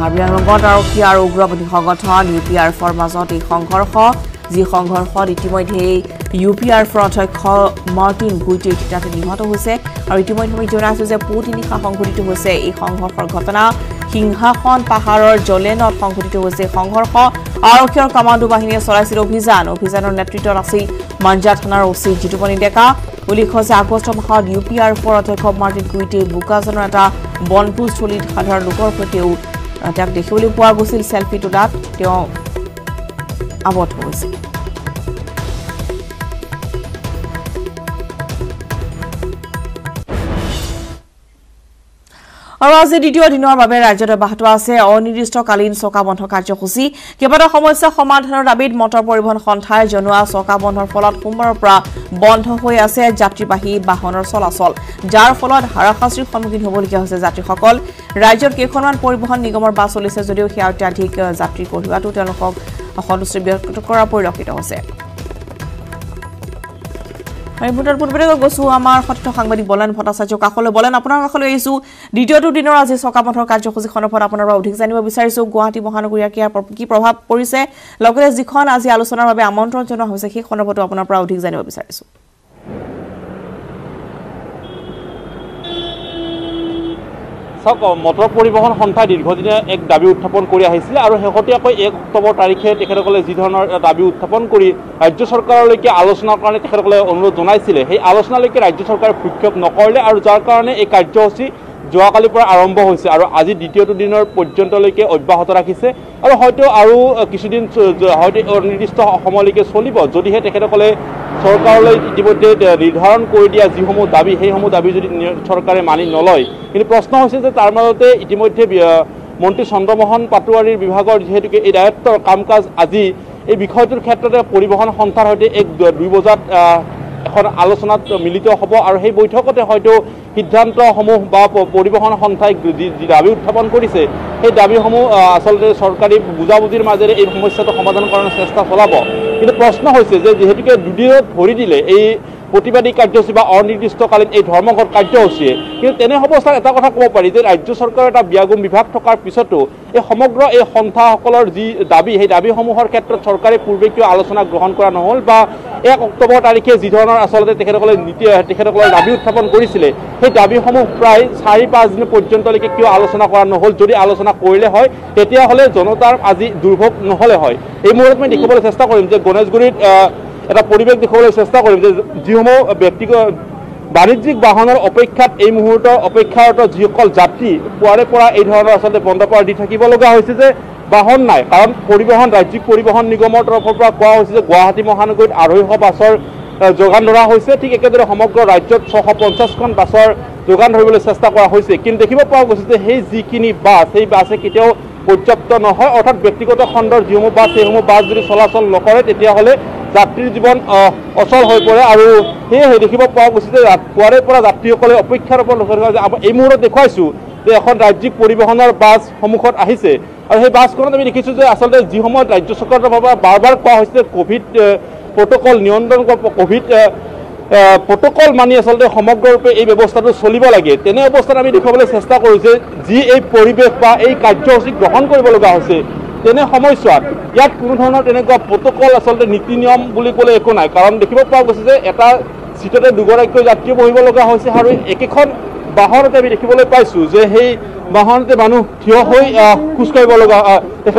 কাৰ্বি আংলঙত আৰক্ষী আৰু উগ্ৰপন্থী সংগঠন ইউ পি আৰ এফৰ মাজত এই সংঘৰ্ষ যি সংঘৰ্ষত ইতিমধ্যে ইউ পি আৰ এফৰ অধ্যক্ষ মাৰ্টিন গুইটিয়াই ঠিতাতে নিহত হৈছে আৰু ইতিমধ্যে আমি জনাইছো যে পুৱতি নিশা সংঘটিত হৈছে এই সংঘৰ্ষৰ ঘটনা সিংহাসন পাহাৰৰ জলেনত সংঘটিত হৈছে সংঘৰ্ষ আৰক্ষী আৰু কমাণ্ডো বাহিনীয়ে চলাইছিল অভিযান অভিযানৰ নেতৃত্বত আছিল মঞ্জা থানাৰ অ চি জিতুমণি ডেকা উল্লেখ্য যে আগষ্ট মাহত ইউ পি আৰ এফৰ অধ্যক্ষ মাৰ্টিন গুইটিয়াই বোকাজনৰ এটা বনভোজস্থলীত সাধাৰণ লোকৰ সৈতেও তাক দেখিবলৈ পোৱা গৈছিল সেলফি তোলাত তেওঁ আৱদ্ধ হৈছিল আৰু আজি দ্বিতীয় দিনৰ বাবে ৰাজ্যত অব্যাহত আছে অনিৰ্দিষ্টকালীন চকা বন্ধ কাৰ্যসূচী কেইবাটাও সমস্যা সমাধানৰ দাবীত মটৰ পৰিবহণ সন্থাই জনোৱা চকা বন্ধৰ ফলত সোমবাৰৰ পৰা বন্ধ হৈ আছে যাত্ৰীবাহী বাহনৰ চলাচল যাৰ ফলত হাৰাশাস্তিৰ সন্মুখীন হ'বলগীয়া হৈছে যাত্ৰীসকল ৰাজ্যৰ কেইখনমান পৰিবহণ নিগমৰ বাছ চলিছে যদিও সেয়া অত্যাধিক যাত্ৰী কঢ়িওৱাটো তেওঁলোকক অসন্তুষ্টি ব্যক্ত কৰা পৰিলক্ষিত হৈছে আইবুটাৰ পূৰ্বে গৈছো আমাৰ সত্য সাংবাদিক বলেন ভট্টাচাৰ্য কাকলৈ বলেন আপোনাৰ কাকলৈ আহিছো দ্বিতীয়টো দিনৰ আজি চকাপথৰ কাৰ্যসূচীখনৰ পৰা আপোনাৰ অধিক জানিব বিচাৰিছো গুৱাহাটী মহানগৰীয়া কি প্ৰভাৱ পৰিছে লগতে যিখন আজি আলোচনাৰ বাবে আমন্ত্ৰণ জনোৱা হৈছে সেই সন্দৰ্ভত আপোনাৰ পৰা অধিক জানিব বিচাৰিছো সক মটৰ পৰিবহণ সন্থাই দীৰ্ঘদিনীয়া এক দাবী উত্থাপন কৰি আহিছিল আৰু শেহতীয়াকৈ এক অক্টোবৰ তাৰিখে তেখেতসকলে যি ধৰণৰ দাবী উত্থাপন কৰি ৰাজ্য চৰকাৰলৈকে আলোচনাৰ কাৰণে তেখেতসকলে অনুৰোধ জনাইছিলে সেই আলোচনালৈকে ৰাজ্য চৰকাৰে ভূক্ষেপ নকৰিলে আৰু যাৰ কাৰণে এই কাৰ্যসূচী যোৱাকালিৰ পৰা আৰম্ভ হৈছে আৰু আজি দ্বিতীয়টো দিনৰ পৰ্যন্তলৈকে অব্যাহত ৰাখিছে আৰু হয়তো আৰু কিছুদিন হয়তো নিৰ্দিষ্ট সময়লৈকে চলিব যদিহে তেখেতসকলে চৰকাৰলৈ ইতিমধ্যে নিৰ্ধাৰণ কৰি দিয়া যিসমূহ দাবী সেইসমূহ দাবী যদি চৰকাৰে মানি নলয় কিন্তু প্ৰশ্ন হৈছে যে তাৰ মাজতে ইতিমধ্যে মন্ত্ৰী চন্দ্ৰমোহন পাটোৱাৰীৰ বিভাগৰ যিহেতুকে এই দায়িত্বৰ কাম কাজ আজি এই বিষয়টোৰ ক্ষেত্ৰতে পৰিবহণ সন্থাৰ সৈতে এক দুই বজাত এখন আলোচনাত মিলিত হব আর সেই বৈঠকতে হয়তো সিদ্ধান্ত সমূহ বা পরিবহন সন্থাই যি দাবী উত্থাপন কৰিছে সেই দাবীসমূহ আসলে সৰকাৰি বুজাবুজিৰ মাজেৰে এই সমস্যাটো সমাধান কৰাৰ চেষ্টা চলাব। কিন্তু প্ৰশ্ন হৈছে যে যেহেতুকে দুদিন ধৰি দিলে এই প্ৰতিবাদী কাৰ্যসূচী বা অনিৰ্দিষ্টকালীন এই ধৰ্মঘট কাৰ্যসূচী, কিন্তু তেনে অবস্থাত এটা কথা কব পাৰি যে ৰাজ্য সৰকাৰেৰ এটা বিয়াগুম বিভাগ থাকাৰ পিছতো এই সমগ্ৰ এই সন্থাসকলৰ যি দাবী সেই দাবীসমূহৰ ক্ষেত্ৰত সৰকাৰে পূৰ্বে কিয় আলোচনা গ্ৰহণ কৰা নহল বা এক অক্টোবৰ তাৰিখে যি ধৰণৰ আসলে তেখেতসকলে নীতি তেখেতসকলৰ দাবী উত্থাপন কৰিছিলে সেই দাবীসমূহ প্ৰায় চাৰি পাঁচ দিন পৰ্যন্তলৈকে কিয় আলোচনা কৰা নহল? যদি আলোচনা কৰিলে হয় তেতিয়া হলে জনতাৰ আজি দুৰ্ভোগ নহলে হয়। এই মুহূৰ্তে আমি দেখিবলৈ চেষ্টা কৰিম যে গণেশগুৰিত এটা পৰিবেশ দেখাবলৈ চেষ্টা কৰিম যে যিসমূহ ব্যক্তিগত বাণিজ্যিক বাহনৰ অপেক্ষাত এই মুহূৰ্ত অপেক্ষাৰত যিসকল যাত্ৰী পুৱাৰে পৰা এই ধৰণৰ আসলে বন্ধ পাৰ দি থাকিব লগা হৈছে যে বাহন নাই, কাৰণ পৰিবহন ৰাজ্যিক পৰিবহন নিগমৰ তৰফৰ পৰা কোৱা হৈছে যে গুৱাহাটী মহানগৰীত আঢ়ৈশ বাছৰ যোগান ধৰা হৈছে। ঠিক একেদৰে সমগ্ৰ ৰাজ্যত ছশ পঞ্চাছখন বাছৰ যোগান ধৰিবলৈ চেষ্টা কৰা হৈছে, কিন্তু দেখিব পোৱা গৈছে যে সেই যিখিনি বাছ সেই বাছে কেতিয়াও পৰ্যাপ্ত নহয়। অৰ্থাৎ ব্যক্তিগত খণ্ডৰ যিসমূহ বাছ সেইসমূহ বাছ যদি চলাচল নকৰে তেতিয়াহ'লে যাত্রীর জীবন অচল হয়ে পড়ে। আর সেয়ে দেখব পাওয়া গেছে যে পুয়ারেপরা যাত্রীসকলে অপেক্ষার উপর লক্ষ্য রাখা যে এই মুহূর্তে দেখাইছো যে এখন রাজ্যিক পরিবহনের বাস সম্মুখত আহিছে। আর সেই বাসখনত আমি দেখিছো যে আসলে যি সময় রাজ্য সরকারের বারবার কোৱা হৈছে কোভিড প্ৰটোকল নিয়ন্ত্ৰণ কোভিড প্ৰটোকল মানি আসলে সমগ্ৰৰূপে এই ব্যবস্থাটা চলিব লাগে। তেনে অবস্থাত আমি দেখাবলৈ চেষ্টা কৰো যে যি এই পৰিবেশ বা এই কাৰ্যসূচী গ্ৰহণ কৰব লগা হৈছে তেনে সময়ছোৱাত ইয়াত কোনো ধৰণৰ তেনেকুৱা প্ৰটোকল আসলে নীতি নিয়ম বুলি ক'লে একো নাই, কাৰণ দেখিব পোৱা গৈছে যে এটা সিটতে দুগৰাকী যাত্ৰী বহিব লগা হৈছে আৰু একেখন বাহনতে আমি দেখিবলৈ পাইছো যে সেই বাহনতে মানুহ থিয় হৈ খোজকাঢ়িব লগা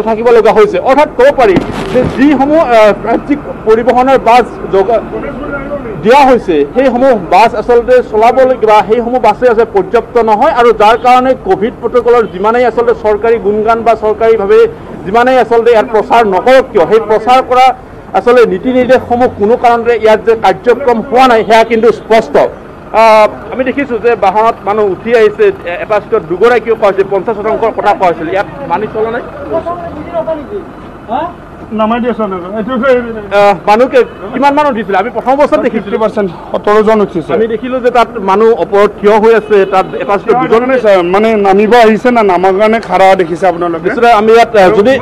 থাকিব লগা হৈছে। অর্থাৎ ক'ব পাৰি যে যিসমূহ ৰাজ্যিক পৰিবহণৰ বাছ দিয়া হৈছে সেইসমূহ বাছ আসলে চলাবলৈ বা সেইসমূহ বাছে আছে পর্যাপ্ত নহয়, আৰু যাৰ কাৰণে কোভিড প্ৰটোকলৰ যিমানেই আসলে সৰকাৰি গুণগান বা সৰকাৰিভাবে যিমানেই আসলে ইয়াৰ প্ৰচাৰ নকৰক কিয় সেই প্ৰচাৰ কৰা আসলে নীতি নিৰ্দেশসমূহ কোনো কাৰণতে ইয়াত যে কাৰ্যক্ৰম হোৱা নাই সেয়া কিন্তু স্পষ্ট। আমি দেখিছোঁ যে বাহনত মানুহ উঠি আহিছে, এটা সিটত দুগৰাকীও কৈছে পঞ্চাছ শতাংশৰ কথা কোৱা হৈছিল, ইয়াত মানি চলা নাই। মানুহে কিমান মানুহ দিছিলে? আমি প্ৰথম অৱস্থাত দেখিছিলোঁ সত্তৰ জন উঠিছে, আমি দেখিলোঁ যে তাত মানুহ ওপৰত থিয় হৈ আছে, তাত এটা সিটত দুজন মানে নামিব আহিছে না নামাৰ কাৰণে খাৰা দেখিছে আপোনালোকে। আমি ইয়াত যদি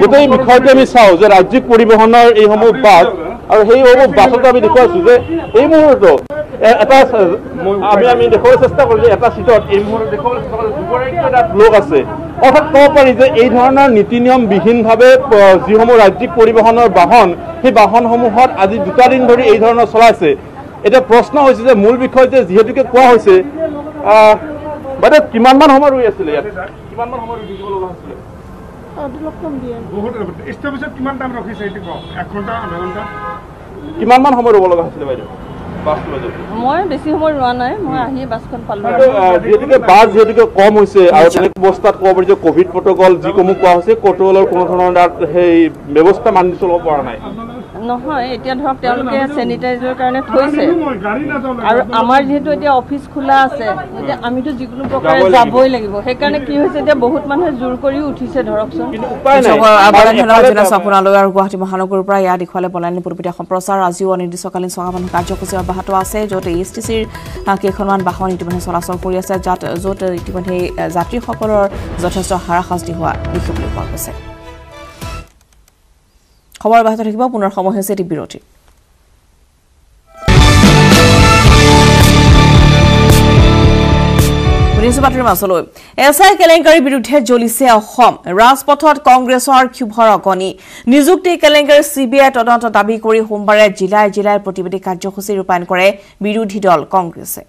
গোটেই বিষয়টো আমি চাওঁ যে ৰাজ্যিক পৰিবহণৰ এইসমূহ বাছ আৰু সেইসমূহ বাছতো আমি দেখুৱাইছোঁ যে এই মুহূৰ্তত এটা আমি আমি দেখাবলৈ চেষ্টা কৰিলোঁ এটা সিটত এই মুহূৰ্তত দেখাবলৈ চেষ্টা কৰিলোঁ দুগৰাকী এটা লোক আছে। অৰ্থাৎ কব পাৰি যে এই ধৰণৰ নীতি নিয়মবিহীনভাৱে যিসমূহ ৰাজ্যিক পৰিবহণৰ বাহন সেই বাহনসমূহত আজি দুটা দিন ধৰি এই ধৰণৰ চলাইছে। এতিয়া প্ৰশ্ন হৈছে যে মূল বিষয় যে যিহেতুকে কোৱা হৈছে মানে কিমানমান সময় ৰৈ আছিলে ইয়াত কিমানমান সময় ৰৈ থাকিব লগা হৈছিলে? কিমানমান সময় ৰ'ব লগা হৈছিলে বাইদেউ? মই বেছি সময় ৰোৱা নাই, মই আহি বাছখন পালোঁ। যিহেতুকে বাছ যিহেতুকে কম হৈছে আৰু তেনেক অৱস্থাত ক'ব পাৰি যে কোভিড প্ৰট'কল যিসমূহ কোৱা হৈছে কণ্ট্ৰলৰ কোনো ধৰণৰ সেই ব্যৱস্থা মানি চলিব পৰা নাই নহয়। এতিয়া ধৰক তেওঁলোকে চেনিটাইজৰ কাৰণে থৈছে আৰু আমাৰ যিহেতু এতিয়া অফিচ খোলা আছে এতিয়া আমিতো যিকোনো প্ৰকাৰে যাবই লাগিব, সেইকাৰণে কি হৈছে এতিয়া বহুত মানুহে জোৰ কৰি উঠিছে ধৰকচোন। আৰু গুৱাহাটী মহানগৰৰ পৰা ইয়াৰ দেখুৱালে পলায়ন পৰিপীড়া সম্প্ৰচাৰ আজিও অনিৰ্দিষ্টকালীন চলা বন্ধ কাৰ্যসূচী অব্যাহত আছে, য'ত এ এছ টি চিৰ কেইখনমান বাহন ইতিমধ্যে চলাচল কৰি আছে, যাত য'ত ইতিমধ্যে যাত্ৰীসকলৰ যথেষ্ট হাৰাশাস্তি হোৱা দেখিবলৈ পোৱা গৈছে। খবৰ অব্যাহত থাকিব, পুনৰ সময় হৈছে এটি বিৰতি। এছ আই কেলেংকাৰীৰ বিৰুদ্ধে জ্বলিছে অসম, ৰাজপথত কংগ্ৰেছৰ ক্ষোভৰ অগণি। নিযুক্তি কেলেংকাৰী চি বি আই তদন্ত দাবী কৰি সোমবাৰে জিলাই জিলাই প্ৰতিবাদী কাৰ্যসূচী ৰূপায়ণ কৰে বিৰোধী দল কংগ্ৰেছে।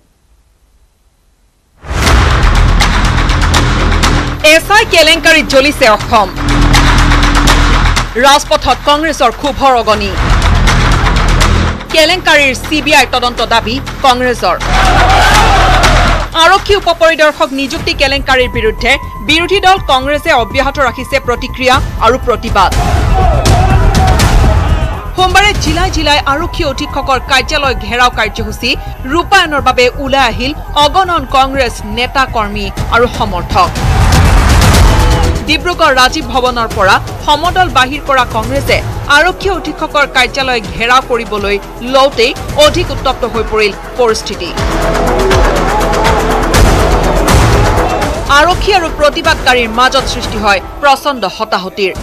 এছ আই কেলেংকাৰীত জ্বলিছে অসম, ৰাজপথত কংগ্ৰেছৰ ক্ষোভৰ অগণি। কেলেংকাৰীৰ চি বি আই তদন্ত দাবী কংগ্ৰেছৰ। আৰক্ষী উপ পৰিদৰ্শক নিযুক্তি কেলেংকাৰীৰ বিৰুদ্ধে বিৰোধী দল কংগ্ৰেছে অব্যাহত ৰাখিছে প্ৰতিক্ৰিয়া আৰু প্ৰতিবাদ। সোমবাৰে জিলাই জিলাই আৰক্ষী অধীক্ষকৰ কাৰ্যালয় ঘেৰাও কাৰ্যসূচী ৰূপায়ণৰ বাবে ওলাই আহিল অগণন কংগ্ৰেছ নেতা কৰ্মী আৰু সমৰ্থক। ডিব্ৰুগড় ৰাজীৱ ভৱনৰ পৰা সমদল বাহিৰ কৰা কংগ্ৰেছে আৰক্ষী অধীক্ষকৰ কাৰ্যালয় ঘেৰাও কৰিবলৈ লওঁতে অধিক উত্তপ্ত হৈ পৰিল পৰিস্থিতি আৰক্ষী আৰু প্ৰতিবাদকাৰীৰ মাজত সৃষ্টি হয় প্ৰচণ্ড হতাহতিৰ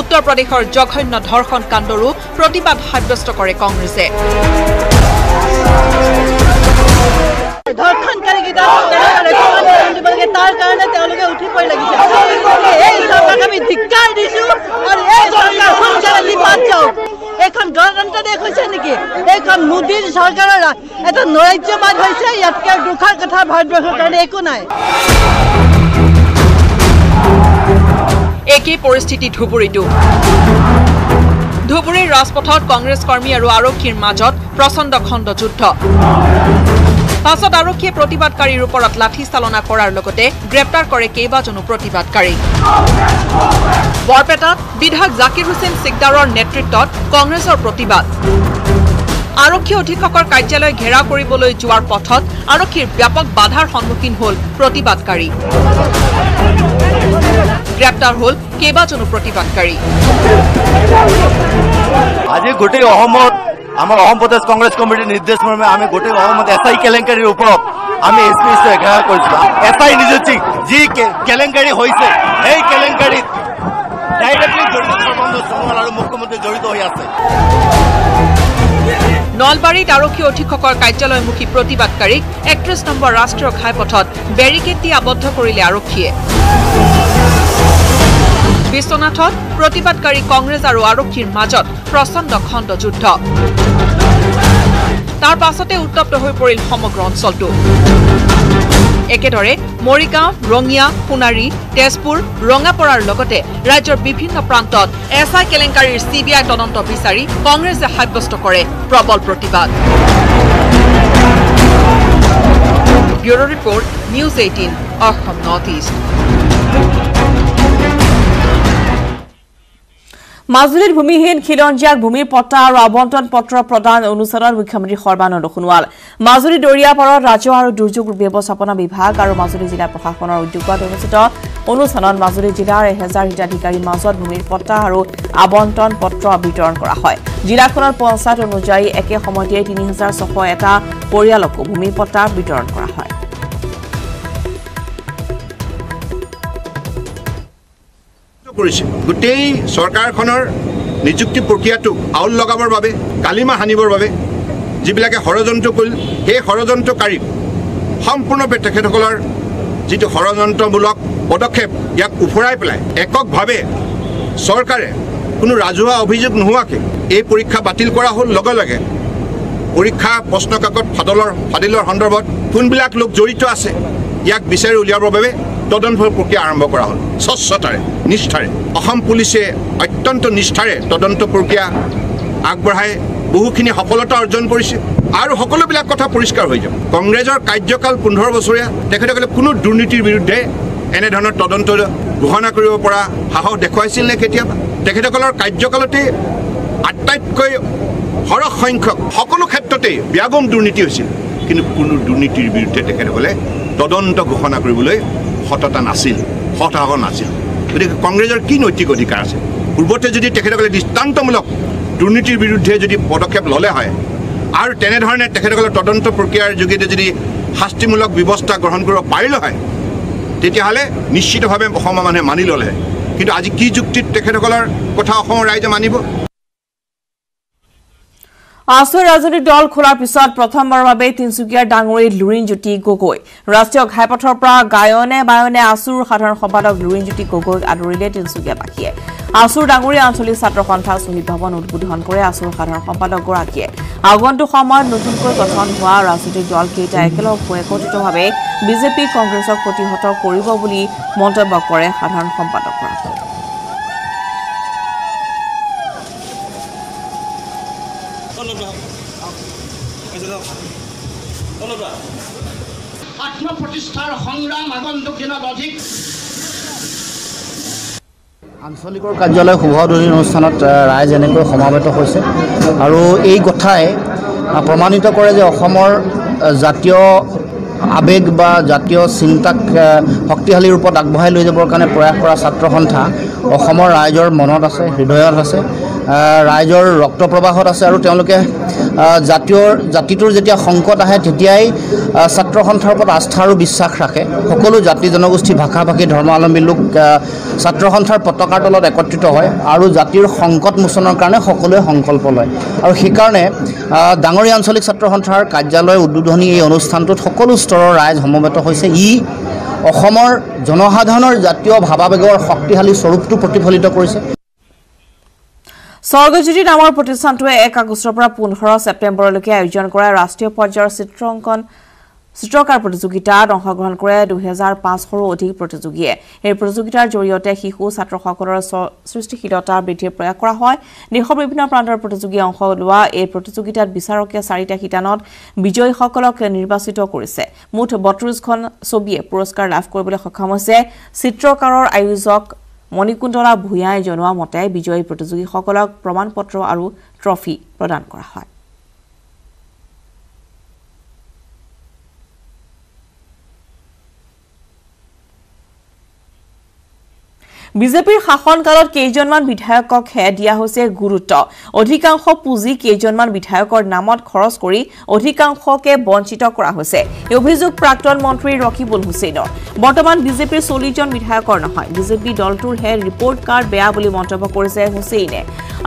উত্তৰ প্ৰদেশৰ জঘন্য ধৰ্ষণ কাণ্ডৰো প্ৰতিবাদ সাব্যস্ত কৰে কংগ্ৰেছে ধর্ষণ করে গিতা করে করে করে তার কারণে তেওলকে উঠি পড়ি লাগিছে এই সরকারক আমি ধিক্কার দিছো আর এই সরকার সঞ্চালনই বাদ যাও এখন গণতন্ত্র দেখ হইছে নাকি এখন মুদির সৰকাৰৰ এটা নৈৰাজ্যবাদ হইছে ইয়াতকে দুখৰ কথা ভাৰতবৰ্ষৰ কাৰণে একো নাই একেই পৰিস্থিতি ধুবুৰীটো ধুবুৰীৰ ৰাজপথত কংগ্ৰেছ কৰ্মী আৰু আৰক্ষীৰ মাজত প্ৰচণ্ড খণ্ড যুদ্ধ পাছত আৰক্ষীয়ে প্ৰতিবাদকাৰীৰ ওপৰত লাঠি চালনা কৰাৰ লগতে গ্ৰেপ্তাৰ কৰে কেইবাজনো প্ৰতিবাদকাৰী বৰপেটাত বিধায়ক জাকিৰ হোসেন সিকদাৰৰ নেতৃত্বত কংগ্ৰেছৰ প্ৰতিবাদ আৰক্ষী অধীক্ষকৰ কাৰ্যালয় ঘেৰা কৰিবলৈ যোৱাৰ পথত আৰক্ষীৰ ব্যাপক বাধাৰ সন্মুখীন হ'ল প্ৰতিবাদকাৰী গ্ৰেপ্তাৰ হ'ল কেইবাজনো প্ৰতিবাদকাৰী আজি গোটেই অহমত আমার অসম প্রদেশ কংগ্রেস কমিটির নির্দেশ মর্মে আমি গোটেই এস আই কেলেঙ্কারির উপর আমি এস পি এঘার করেছিলাম এস আই নিযুক্তি যি কেলেঙ্কারি হয়েছে এই কেলেঙ্কারিত ডাইরেক্টলি জড়িত সর্বানন্দ সোনোয়াল আর মুখ্যমন্ত্রী জড়িত হয়ে আছে নলবাৰীত আৰক্ষী অধীক্ষকৰ কাৰ্যালয়মুখী প্ৰতিবাদকাৰীক একত্ৰিশ নম্বৰ ৰাষ্ট্ৰীয় ঘাইপথত বেৰিকেড দি আবদ্ধ কৰিলে আৰক্ষীয়ে বিশ্বনাথত প্ৰতিবাদকাৰী কংগ্ৰেছ আৰু আৰক্ষীৰ মাজত প্ৰচণ্ড খণ্ড যুদ্ধ তাৰ পাছতে উত্তপ্ত হৈ পৰিল সমগ্ৰ অঞ্চলটো একেদৰে মৰিগাঁও ৰঙিয়া সোণাৰী তেজপুৰ ৰঙাপাৰাৰ লগতে ৰাজ্যৰ বিভিন্ন প্ৰান্তত এছ আই কেলেংকাৰীৰ চি বি আই তদন্ত বিচাৰি কংগ্ৰেছে সাব্যস্ত কৰে প্ৰবল প্ৰতিবাদ bureau' report news eighteen Assam north east মাজুলীত ভূমিহীন খিলঞ্জীয়াক ভূমিৰ পট্টা আৰু আবণ্টন পত্ৰ প্ৰদান অনুষ্ঠানত মুখ্যমন্ত্ৰী সৰ্বানন্দ সোণোৱাল মাজুলী দৰিয়াপাৰত ৰাজহ আৰু দুৰ্যোগ ব্যৱস্থাপনা বিভাগ আৰু মাজুলী জিলা প্ৰশাসনৰ উদ্যোগত অনুষ্ঠিত অনুষ্ঠানত মাজুলী জিলাৰ এহেজাৰ হিতাধিকাৰীৰ মাজত ভূমিৰ পট্টা আৰু আবণ্টন পত্ৰ বিতৰণ কৰা হয় জিলাখনৰ পঞ্চায়ত অনুযায়ী একে সময়তে তিনি হাজাৰ ছশ এটা পৰিয়ালকো ভূমিৰ পট্টা বিতৰণ কৰা হয় গোটেই সৰকাৰখনৰ নিযুক্তি প্ৰক্ৰিয়াটো আউল লগাবৰ বাবে কালিমা হানিবৰ বাবে যিবিলাকে ষড়যন্ত্ৰ কৰিল সেই ষড়যন্ত্ৰকাৰীক সম্পূৰ্ণৰূপে তেখেতসকলৰ যিটো ষড়যন্ত্ৰমূলক পদক্ষেপ ইয়াক উফৰাই পেলাই এককভাৱে চৰকাৰে কোনো ৰাজহুৱা অভিযোগ নোহোৱাকৈ এই পৰীক্ষা বাতিল কৰা হ'ল লগে লগে পৰীক্ষা প্ৰশ্নকাকত ফাদলৰ ফাদিলৰ সন্দৰ্ভত কোনবিলাক লোক জড়িত আছে ইয়াক বিচাৰি উলিয়াবৰ বাবে তদন্ত প্ৰক্ৰিয়া আৰম্ভ কৰা হ'ল স্বচ্ছতাৰে নিষ্ঠাৰে অসম পুলিচে অত্যন্ত নিষ্ঠাৰে তদন্ত প্ৰক্ৰিয়া আগবঢ়াই বহুখিনি সফলতা অৰ্জন কৰিছে আৰু সকলোবিলাক কথা পৰিষ্কাৰ হৈ যাব কংগ্ৰেছৰ কাৰ্যকাল পোন্ধৰ বছৰীয়া তেখেতসকলে কোনো দুৰ্নীতিৰ বিৰুদ্ধে এনেধৰণৰ তদন্ত ঘোষণা কৰিব পৰা সাহস দেখুৱাইছিল নে কেতিয়াবা তেখেতসকলৰ কাৰ্যকালতে আটাইতকৈ সৰহ সংখ্যক সকলো ক্ষেত্ৰতে ব্যাপক দুৰ্নীতি হৈছিল কিন্তু কোনো দুৰ্নীতিৰ বিৰুদ্ধে তেখেতসকলে তদন্ত ঘোষণা কৰিবলৈ সততা নাছিল সততা নাছিল গতিকে কংগ্ৰেছৰ কি নৈতিক অধিকাৰ আছে পূৰ্বতে যদি তেখেতসকলে দৃষ্টান্তমূলক দুৰ্নীতিৰ বিৰুদ্ধে যদি পদক্ষেপ ল'লে হয় আৰু তেনেধৰণে তেখেতসকলৰ তদন্ত প্ৰক্ৰিয়াৰ যোগেদি যদি শাস্তিমূলক ব্যৱস্থা গ্ৰহণ কৰিব পাৰিলে হয় তেতিয়াহ'লে নিশ্চিতভাৱে অসমৰ মানুহে মানি ল'লে হয় কিন্তু আজি কি যুক্তিত তেখেতসকলৰ কথা অসমৰ ৰাইজে মানিব আছৰ ৰাজনৈতিক দল খোলাৰ পিছত প্ৰথমবাৰৰ বাবে তিনচুকীয়াৰ ডাঙৰি লুৰিণজ্যোতি গগৈ ৰাষ্ট্ৰীয় ঘাইপথৰ পৰা গায়নে বায়নে আছুৰ সাধাৰণ সম্পাদক লুৰিণজ্যোতি গগৈক আদৰিলে তিনচুকীয়াবাসীয়ে আছুৰ ডাঙৰি আঞ্চলিক ছাত্ৰ সন্থা শ্বহীদ ভৱন উদ্বোধন কৰে আছুৰ সাধাৰণ সম্পাদকগৰাকীয়ে আগন্তুক সময়ত নতুনকৈ গঠন হোৱা ৰাজনৈতিক দলকেইটা একেলগ হৈ একত্ৰিতভাৱে বিজেপি কংগ্ৰেছক প্ৰতিহত কৰিব বুলি মন্তব্য কৰে সাধাৰণ সম্পাদকগৰাকীয়ে আত্মপ্ৰতিষ্ঠাৰ সংগ্ৰাম আগন্তুক দিনত অধিক আঞ্চলিকৰ কাৰ্যালয় শুভ উদ্বোধনী অনুষ্ঠানত ৰাইজ এনেকৈ সমাবেত হৈছে আৰু এই কথাই প্ৰমাণিত কৰে যে অসমৰ জাতীয় আবেগ বা জাতীয় চিন্তাক শক্তিশালী ৰূপত আগবঢ়াই লৈ যাবৰ কাৰণে প্ৰয়াস কৰা ছাত্ৰ সন্থা অসমৰ ৰাইজৰ মনত আছে, হৃদয়ত আছে, ৰাইজৰ ৰক্ত প্ৰবাহত আছে আৰু তেওঁলোকে জাতীয় জাতিটোৰ যেতিয়া সংকট আহে তেতিয়াই ছাত্ৰ সন্থাৰ ওপৰত আস্থা আৰু বিশ্বাস ৰাখে। সকলো জাতি জনগোষ্ঠী ভাষা ভাষী ধৰ্মাৱলম্বী লোক ছাত্ৰ সন্থাৰ পতাকাৰ তলত একত্ৰিত হয় আৰু জাতিৰ সংকট মোচনৰ কাৰণে সকলোৱে সংকল্প লয় আৰু সেইকাৰণে ডাঙৰীয়া আঞ্চলিক ছাত্ৰ সন্থাৰ কাৰ্যালয় উদ্বোধনী এই অনুষ্ঠানটোত সকলো স্তৰৰ ৰাইজ সমবেত হৈছে। ই অসমৰ জনসাধাৰণৰ জাতীয় ভাৱাবেগৰ শক্তিশালী স্বৰূপটো প্ৰতিফলিত কৰিছে। স্বৰ্গজ্যোতি নামৰ প্ৰতিষ্ঠানটোৱে এক আগষ্টৰ পৰা পোন্ধৰ ছেপ্টেম্বৰলৈকে আয়োজন কৰা ৰাষ্ট্ৰীয় পৰ্যায়ৰ চিত্ৰাংকন চিত্ৰকাৰ প্ৰতিযোগিতাত অংশগ্ৰহণ কৰে দুহেজাৰ পাঁচশৰো অধিক প্ৰতিযোগীয়ে। এই প্ৰতিযোগিতাৰ জৰিয়তে শিশু ছাত্ৰসকলৰ সৃষ্টিশীলতা বৃদ্ধিৰ প্ৰয়াস কৰা হয়। দেশৰ বিভিন্ন প্ৰান্তৰ প্ৰতিযোগীয়ে অংশ লোৱা এই প্ৰতিযোগিতাত বিচাৰকে চাৰিটা শিতানত বিজয়ীসকলক নিৰ্বাচিত কৰিছে। মুঠ বত্ৰিশখন ছবিয়ে পুৰস্কাৰ লাভ কৰিবলৈ সক্ষম হৈছে। চিত্ৰকাৰৰ আয়োজক মণিকুন্তলা ভূঞাই জনোৱা মতে বিজয়ী প্ৰতিযোগীসকলক প্ৰমাণ পত্ৰ আৰু ট্ৰফি প্ৰদান কৰা হয়। বিজেপিৰ শাসনকালত কেইজনমান বিধায়ককহে দিয়া হৈছে গুৰুত্ব। অধিকাংশ পুঁজি কেইজনমান বিধায়কৰ নামত খৰচ কৰি অধিকাংশকে বঞ্চিত কৰা হৈছে। এই অভিযোগ প্ৰাক্তন মন্ত্ৰী ৰকিবুল হুছেইনৰ। বৰ্তমান বিজেপিৰ চল্লিছজন বিধায়কৰ নহয়, বিজেপি দলটোৰহে ৰিপৰ্ট কাৰ্ড বেয়া বুলি মন্তব্য কৰিছে হুছেইনে।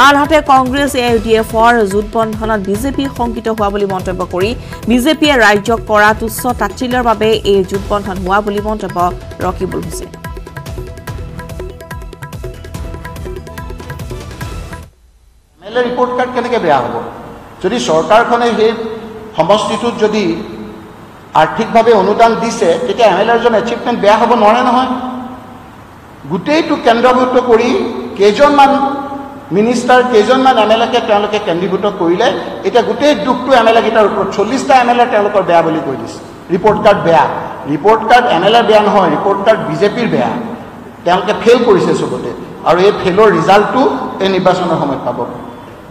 আনহাতে কংগ্ৰেছ এ ডিএফৰ জোটবন্ধনত বিজেপি শংকিত হোৱা বুলি মন্তব্য কৰি বিজেপিয়ে ৰাজ্যক কৰা তুচ্ছ তাচ্ছিল্যৰ বাবে এই জোটবন্ধন হোৱা বুলি মন্তব্য ৰকিবুল হুছেইন। ৰিপৰ্ট কাৰ্ড কেনেকৈ বেয়া হ'ব যদি চৰকাৰখনে সেই সমষ্টিটোত যদি আৰ্থিকভাৱে অনুদান দিছে, তেতিয়া এম এল এৰ জন এচিভমেণ্ট বেয়া হ'ব নোৱাৰে নহয়। গোটেইটো কেন্দ্ৰীভূত কৰি কেইজনমান মিনিষ্টাৰ কেইজনমান এম এল একে তেওঁলোকে কেন্দ্ৰীভূত কৰিলে, এতিয়া গোটেই দুখটো এম এল একেইটাৰ ওপৰত। চল্লিছটা এম এল এ তেওঁলোকৰ বেয়া বুলি কৈ দিছে। ৰিপৰ্ট কাৰ্ড বেয়া, ৰিপৰ্ট কাৰ্ড এম এল এ বেয়া নহয়, ৰিপৰ্ট কাৰ্ড বিজেপিৰ বেয়া। তেওঁলোকে ফেইল কৰিছে চবতে আৰু এই ফেইলৰ ৰিজাল্টটো এই নিৰ্বাচনৰ সময়ত পাব।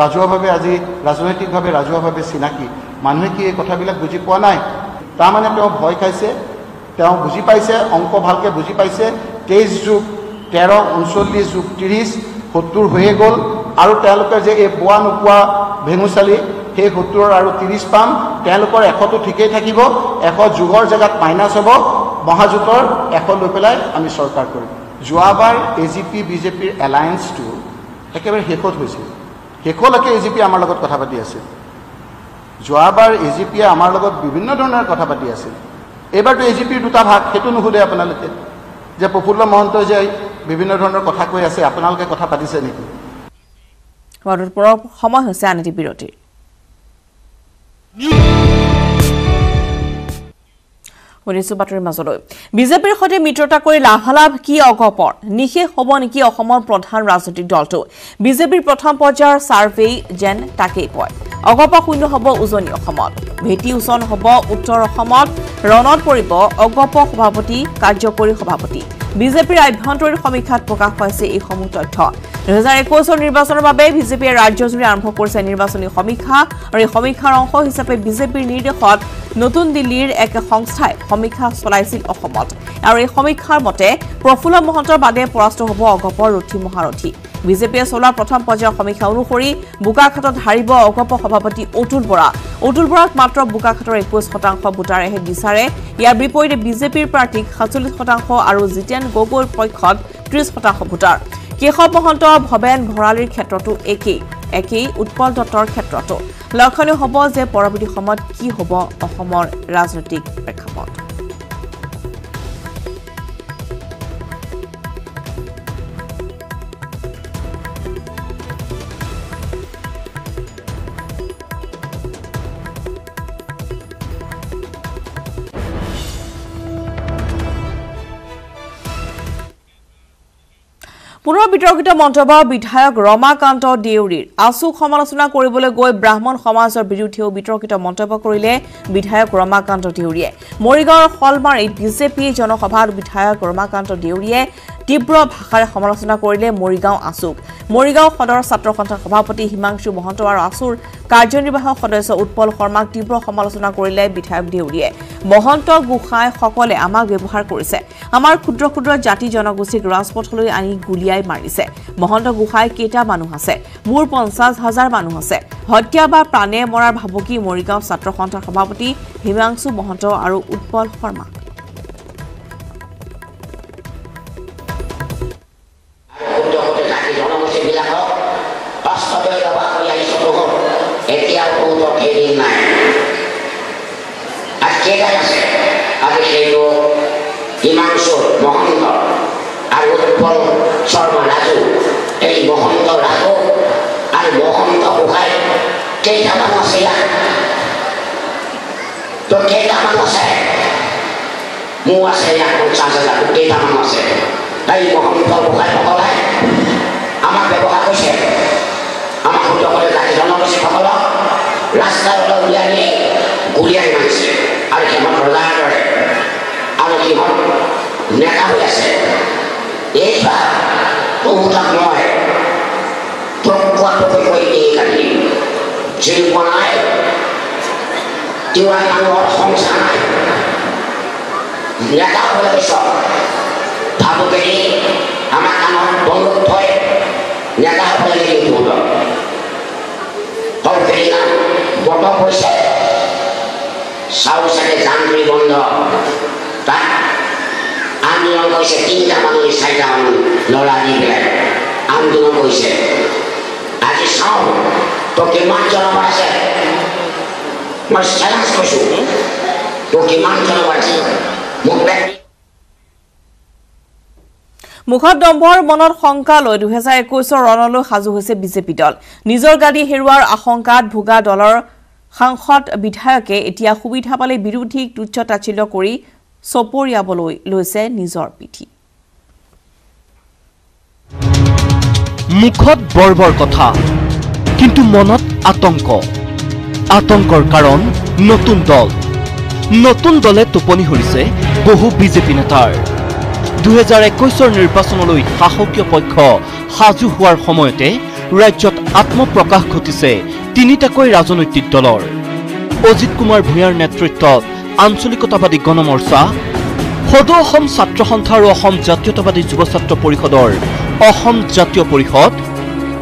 ৰাজহুৱাভাৱে আজি ৰাজনৈতিকভাৱে ৰাজহুৱাভাৱে চিনাকি মানুহে কি এই কথাবিলাক বুজি পোৱা নাই? তাৰমানে তেওঁ ভয় খাইছে। তেওঁ বুজি পাইছে, অংক ভালকৈ বুজি পাইছে। তেইছ যোগ তেৰ ঊনচল্লিছ যোগ ত্ৰিছ সত্তৰ হৈয়ে গ'ল আৰু তেওঁলোকে যে এই বোৱা নোপোৱা ভেঙুচালি সেই সত্তৰৰ আৰু ত্ৰিছ পাম, তেওঁলোকৰ এশটো ঠিকেই থাকিব, এশ যোগৰ জেগাত মাইনাছ হ'ব, মহাজোঁটৰ এশ লৈ পেলাই আমি চৰকাৰ কৰিম। যোৱাবাৰ এ জি পি বিজেপিৰ এলায়েন্সটো একেবাৰে শেষত হৈছিল। শেষলৈকে এ জি পিয়ে আমাৰ লগত কথা পাতি আছিল। যোৱাবাৰ এ জি পিয়ে আমাৰ লগত বিভিন্ন ধৰণৰ কথা পাতি আছিল। এইবাৰতো এ জি পিৰ দুটা ভাগ, সেইটো নুসুধে আপোনালোকে যে প্ৰফুল্ল মহন্তই যে বিভিন্ন ধৰণৰ কথা কৈ আছে, আপোনালোকে কথা পাতিছে নেকি? সময় হৈছে আন এটি বিৰতিৰ। শুনিছো বাতৰিৰ মাজলৈ। বিজেপিৰ সৈতে মিত্ৰতা কৰি লাভালাভ কি অগপৰ? নিশেষ হ'ব নেকি অসমৰ প্ৰধান ৰাজনৈতিক দলটো? বিজেপিৰ প্ৰথম পৰ্যায়ৰ ছাৰ্ভে যেন তাকেই কয়। অগপ শূন্য হ'ব উজনি অসমত, ভেটি উচন হ'ব উত্তৰ অসমত, ৰণত পৰিব অগপ সভাপতি, কাৰ্যকৰী সভাপতি। বিজেপিৰ আভ্যন্তৰীণ সমীক্ষাত প্ৰকাশ পাইছে এইসমূহ তথ্য। দুহেজাৰ একৈশৰ নিৰ্বাচনৰ বাবে বিজেপিয়ে ৰাজ্যজুৰি আৰম্ভ কৰিছে নিৰ্বাচনী সমীক্ষা আৰু এই সমীক্ষাৰ অংশ হিচাপে বিজেপিৰ নিৰ্দেশত নতুন দিল্লীৰ এক সংস্থাই সমীক্ষা চলাইছিল অসমত আৰু এই সমীক্ষাৰ মতে প্ৰফুল্ল মহন্তৰ বাদে পৰাস্ত হ'ব অগপৰ ৰথী মহাৰথী। বিজেপিয়ে চলোৱা প্ৰথম পৰ্যায়ৰ সমীক্ষা অনুসৰি বোকাখাটত হাৰিব অগপ সভাপতি অতুল বৰা। অতুল বৰাক মাত্ৰ বোকাখাটৰ একৈশ শতাংশ ভোটাৰেহে বিচাৰে। ইয়াৰ বিপৰীতে বিজেপিৰ প্ৰাৰ্থীক সাতচল্লিছ শতাংশ আৰু জিতেন গগৈৰ পক্ষত ত্ৰিশ শতাংশ ভোটাৰ। কেশৱ মহন্ত ভৱেন ভৰালীৰ ক্ষেত্ৰতো একেই একেই উৎপল দত্তৰ ক্ষেত্ৰতো। লক্ষণীয় হ'ব যে পৰৱৰ্তী সময়ত কি হ'ব অসমৰ ৰাজনৈতিক প্ৰেক্ষাপট। পুনৰ বিতৰ্কিত মন্তব্য বিধায়ক ৰমাকান্ত দেউৰীৰ আশু সমালোচনা কৰিবলৈ গৈ ব্ৰাহ্মণ সমাজৰ বিৰুদ্ধেও বিতৰ্কিত মন্তব্য কৰিলে বিধায়ক ৰমাকান্ত দেউৰীয়ে মৰিগাঁৱৰ হলমাৰ এই বিজেপি জনসভাৰ বিধায়ক ৰমাকান্ত দেউৰীয়ে তীব্ৰ ভাষাৰে সমালোচনা কৰিলে মৰিগাঁও আশুক মৰিগাঁও সদৰ ছাত্ৰ সন্থাৰ সভাপতি হিমাংশু মহন্ত আৰু আশুৰ কাৰ্যনিৰ্বাহক সদস্য উৎপল শৰ্মাক তীব্ৰ সমালোচনা কৰিলে বিধায়ক দেউৰীয়ে মহন্ত গুখাই সকলে আমাক ব্যৱহাৰ কৰিছে আমাৰ ক্ষুদ্ৰ ক্ষুদ্ৰ জাতি জনগোষ্ঠীক ৰাজপথলৈ আনি গুলিয়াই মাৰিছে মহন্ত গুখাই কেটা মানুহ আছে মোৰ পঞ্চাশ হাজাৰ মানুহ আছে হত্যা বা প্ৰাণে মৰাৰ ভাবুকি মৰিগাঁও ছাত্ৰ সন্থাৰ সভাপতি হিমাংশু মহন্ত আৰু Utpal Sharma Himangsu Mohanta and Utpal Sharma Raju, and Mohanta Raju, and Mohanta Bukhai, Keta Manasya. To Keta Manasya, Muasya Kunsasa, Keta Manasya, and Mohanta Bukhai Bukhai, Amak Bukhai Bukhai, Amak Bukhai Bukhai, Amak Bukhai Bukhai, Rasta Uliani, Uliani Mansi, and Himan Rulana. Kibon neka biasa, eva tuhutak noy, tungkuat tungkuat ini kali, jadi punai, tiwai anggor hongsana, neka boleh besok, tabu kini, amat anggor bonggok toy, neka boleh itu dong, kau keringan, bodoh bersih, sausnya jangkrik bondo. Tak, ambil orang koise tinggal manusia saya dalam lolani berat, ambil orang koise. Adik sah, bagaimana cara baca? Masih jalan sekolah, bagaimana cara baca? Mukbet. মুখত দম্ভৰ মনৰ শংকা লৈ দুই হাজাৰ একৈশ ৰণলৈ সাজু হৈছে BJP দল নিজৰ গাড়ী হেৰুৱাৰ আশংকাত ভুগা দলৰ সাংসদ বিধায়কে এতিয়া সুবিধা পালে বিৰোধীক তুচ্ছ তাচ্ছিল্য কৰি সপৰিয়াবলৈ লৈছে নিজৰ পিঠি মুখত বৰবৰ কথা কিন্তু মনত আতংক আতংকৰ কাৰণ নতুন দল নতুন দলে টোপনি হৰিছে বহু বিজেপি নেতাৰ দুই হাজাৰ একৈশ নিৰ্বাচনলৈ শাসকীয় পক্ষ সাজু হোৱাৰ সময়তে ৰাজ্যত আত্মপ্ৰকাশ ঘটিছে তিনিটাকৈ ৰাজনৈতিক দলৰ অজিত কুমাৰ ভূঞাৰ নেতৃত্বত আঞ্চলিকতাবাদী গণমৰ্চা সদৌ অসম ছাত্ৰ সন্থা আৰু অসম জাতীয়তাবাদী যুৱ ছাত্ৰ পৰিষদৰ অসম জাতীয় পৰিষদ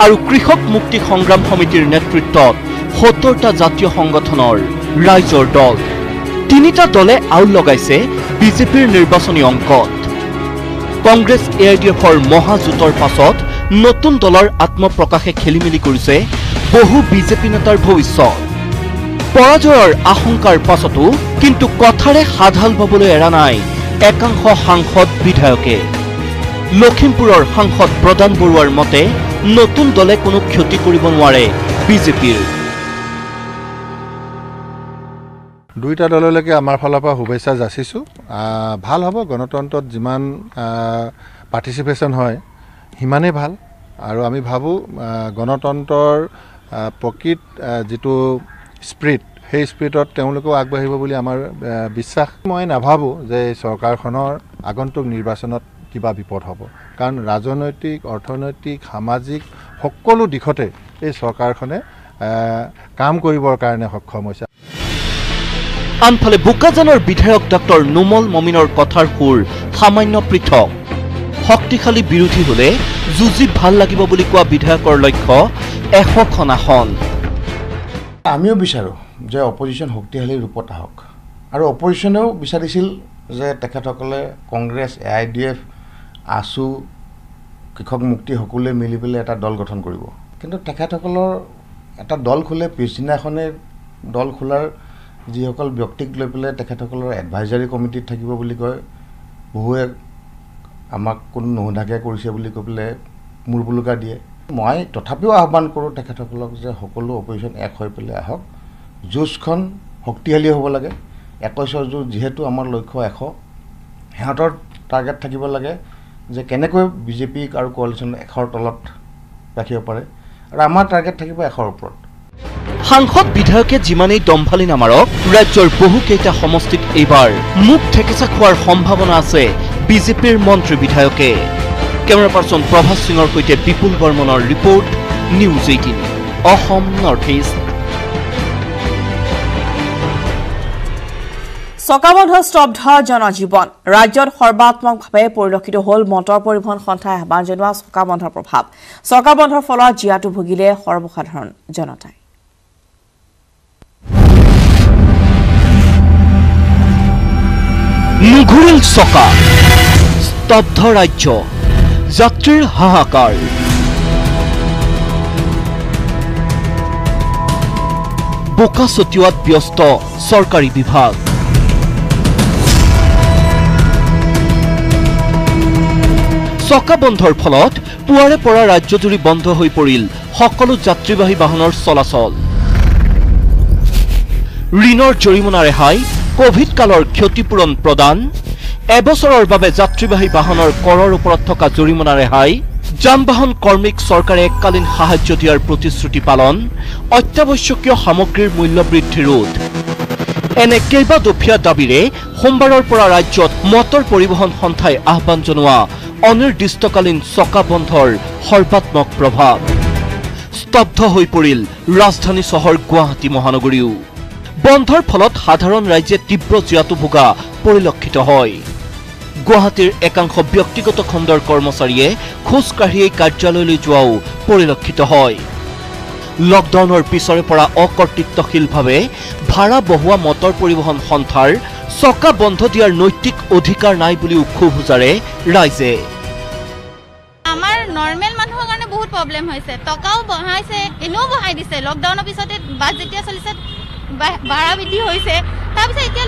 আৰু কৃষক মুক্তি সংগ্ৰাম সমিতিৰ নেতৃত্বত সত্তৰটা জাতীয় সংগঠনৰ ৰাইজৰ দল তিনিটা দলে আউল লগাইছে বিজেপিৰ নিৰ্বাচনী অংকত কংগ্ৰেছ এ আই ডি এফৰ মহাজোঁটৰ পাছত নতুন দলৰ আত্মপ্ৰকাশে খেলিমেলি কৰিছে বহু বিজেপি নেতাৰ ভৱিষ্যত পৰাজয়ৰ আশংকাৰ পাছতো কিন্তু কথাৰে সাধাল পাবলৈ এৰা নাই একাংশ সাংসদ বিধায়কে লখিমপুৰৰ সাংসদ প্ৰদান বৰুৱাৰ মতে নতুন দলে কোনো ক্ষতি কৰিব নোৱাৰে বিজেপিৰ দুইটা দললৈকে আমাৰ ফালৰ পৰা শুভেচ্ছা যাচিছো ভাল হ'ব গণতন্ত্ৰত যিমান পাৰ্টিসিপেশন হয় হিমানে ভাল আৰু আমি ভাবো গণতন্ত্ৰৰ পকিট যেটো spirit Hey, spirit or Telugu Agbahiba Buli Amar Bissah Moin Avabu, the Sokar Honor, Agontuk Nirbasanot Kibabi Port Hobo, Kan Razonotic, Orthonotic, Hamazic, Hokolu Dicote, a Sokar Hone, Kamkori Karne Hokomosa. Anpale Bukazan or Bithok Doctor Numal Momin or Kotar Hul, Hamaino Prito, Hoktikali Beauty Hule, Zuzi Balakibabulikwa Bithak or Loiko, Ehokonahon. Amio Bisharo. যে opposition শক্তিশালী ৰূপত আহক আৰু অপজিশনেও বিচাৰিছিল যে তেখেতসকলে Congress AIDF আসু কৃষক মুক্তি হকুলে মিলি পেলে এটা দল গঠন কৰিব কিন্তু তেখেতসকলৰ এটা দল খুলে পিছদিনাখনে দল খোলাৰ যিসকল ব্যক্তিক লৈ পেলে তেখেতসকলৰ এডভাইজৰী কমিটিত থাকিব বুলি কয় বহুৱে আমাক কোনো নহদাকে কৰিছে বুলি কৈ পেলে মূৰ বুলুকা দিয়ে মই তথাপিও আহ্বান কৰোঁ তেখেতসকলক যে সকলো অপজিশন এক হৈ পেলে আহক জুসখন শক্তিশালী হ'ব লাগে একৈশ জুস যেহেতু আমাৰ লক্ষ্য এশ হেতৰ টাৰ্গেট থাকিব লাগে যে কেনেকৈ বিজেপি আৰু কোয়ালিশন এখৰ তলত ৰাখিব পাৰে আৰু আমাৰ টাৰ্গেট থাকিব এখৰ ওপৰত সাংসদ বিধায়কে জিমানেই দম্ভালি নামাৰক ৰাজ্যৰ বহু কেইটা সমষ্টিত এবাৰ মুখ ঠেকেছা খোৱাৰ সম্ভাৱনা আছে বিজেপিৰ মন্ত্ৰী বিধায়কে কেমেৰা পাৰসন প্ৰভাস সিংৰ সৈতে বিপুল বৰ্মনৰ report news eighteen Assam north east সকাবন্ধ স্তব্ধ জনজীবন ৰাজ্যৰ সৰ্বাত্মকভাৱে পৰিলক্ষিত হল মটৰ পৰিবহন সন্থাই আহ্বান জনোৱা সকাবন্ধৰ প্ৰভাৱ সকাবন্ধৰ ফলত জিয়াটো ভুগিলে সৰ্বসাধাৰণ জনতাই মুঘুল সকা স্তব্ধ ৰাজ্য যাত্ৰীৰ হাহাকাৰ বোকা ছটিওয়াত ব্যস্ত চৰকাৰী বিভাগ চকা বন্ধৰ ফলত পুৱাৰে পৰা ৰাজ্যজুৰি বন্ধ হৈ পৰিল সকলো যাত্ৰীবাহী বাহনৰ চলাচল ঋণৰ জৰিমনা ৰেহাই কোভিড কালৰ ক্ষতিপূৰণ প্ৰদান এবছৰৰ বাবে যাত্ৰীবাহী বাহনৰ কৰৰ ওপৰত থকা জৰিমনা ৰেহাই যানবাহন কৰ্মীক চৰকাৰে এককালীন সাহায্য দিয়াৰ প্ৰতিশ্ৰুতি পালন অত্যাৱশ্যকীয় সামগ্ৰীৰ মূল্য বৃদ্ধি ৰোধ এনে কেইবা দফীয়া দাবীৰে সোমবাৰৰ পৰা ৰাজ্যত মটৰ পৰিবহন সন্থাই আহ্বান জনোৱা অনিৰ্দিষ্টকালীন চকা বন্ধৰ সৰ্বাত্মক প্ৰভাৱ স্তব্ধ হৈ পৰিল ৰাজধানী চহৰ গুৱাহাটী মহানগৰীও বন্ধৰ ফলত সাধাৰণ ৰাইজে তীব্ৰ জিয়াটো ভোগা পৰিলক্ষিত হয় গুৱাহাটীৰ একাংশ ব্যক্তিগত খণ্ডৰ কৰ্মচাৰীয়ে খোজ কাঢ়ি কাৰ্যালয়লৈ যোৱাও পৰিলক্ষিত হয় লকডাউনৰ পিছৰে পৰা অকৰ্তৃত্বশীলভাৱে ভাড়া বহুৱা মটৰ পৰিবহন সন্থাৰ চকা বন্ধ দিয়াৰ নৈতিক অধিকাৰ নাই বুলি উক্ষোভ উজাৰে ৰাইজে আমাৰ নৰ্মেল মানুহৰ কাৰণে বহুত প্ৰব্লেম হৈছে টকাও বহাইছে এনেও বহাই দিছে লকডাউনৰ পিছতে বাজ যেতিয়া চলিছে ভাড়া বৃদ্ধি হৈছে তাৰ পিছত এতিয়া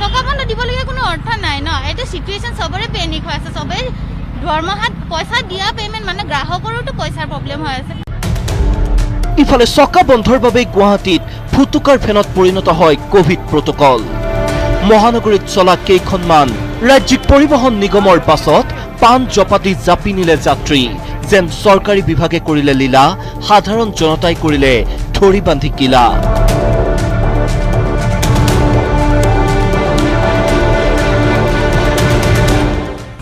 চকা বন্ধ দিবলৈ কোনো অৰ্থ নাই ন এটা সিচুৱেচন সবৰে পেনিক হৈ আছে সবে ধৰ্মহাত পইচা দিয়া পেমেন্ট মানে গ্ৰাহকৰতো পইচাৰ প্ৰব্লেম হৈ আছে ইফালে চকা বন্ধৰ বাবে গুৱাহাটীত ফুটুকাৰ ফেনত পৰিণত হয় কোভিড প্ৰটকল মহানগৰীত চলা কেইখনমান ৰাজ্যিক পৰিবহন নিগমৰ বাছত পান জপাতি জাপি নিলে যাত্ৰী যেন চৰকাৰী বিভাগে কৰিলে লীলা সাধাৰণ জনতাই কৰিলে ধৰি বান্ধি কিলা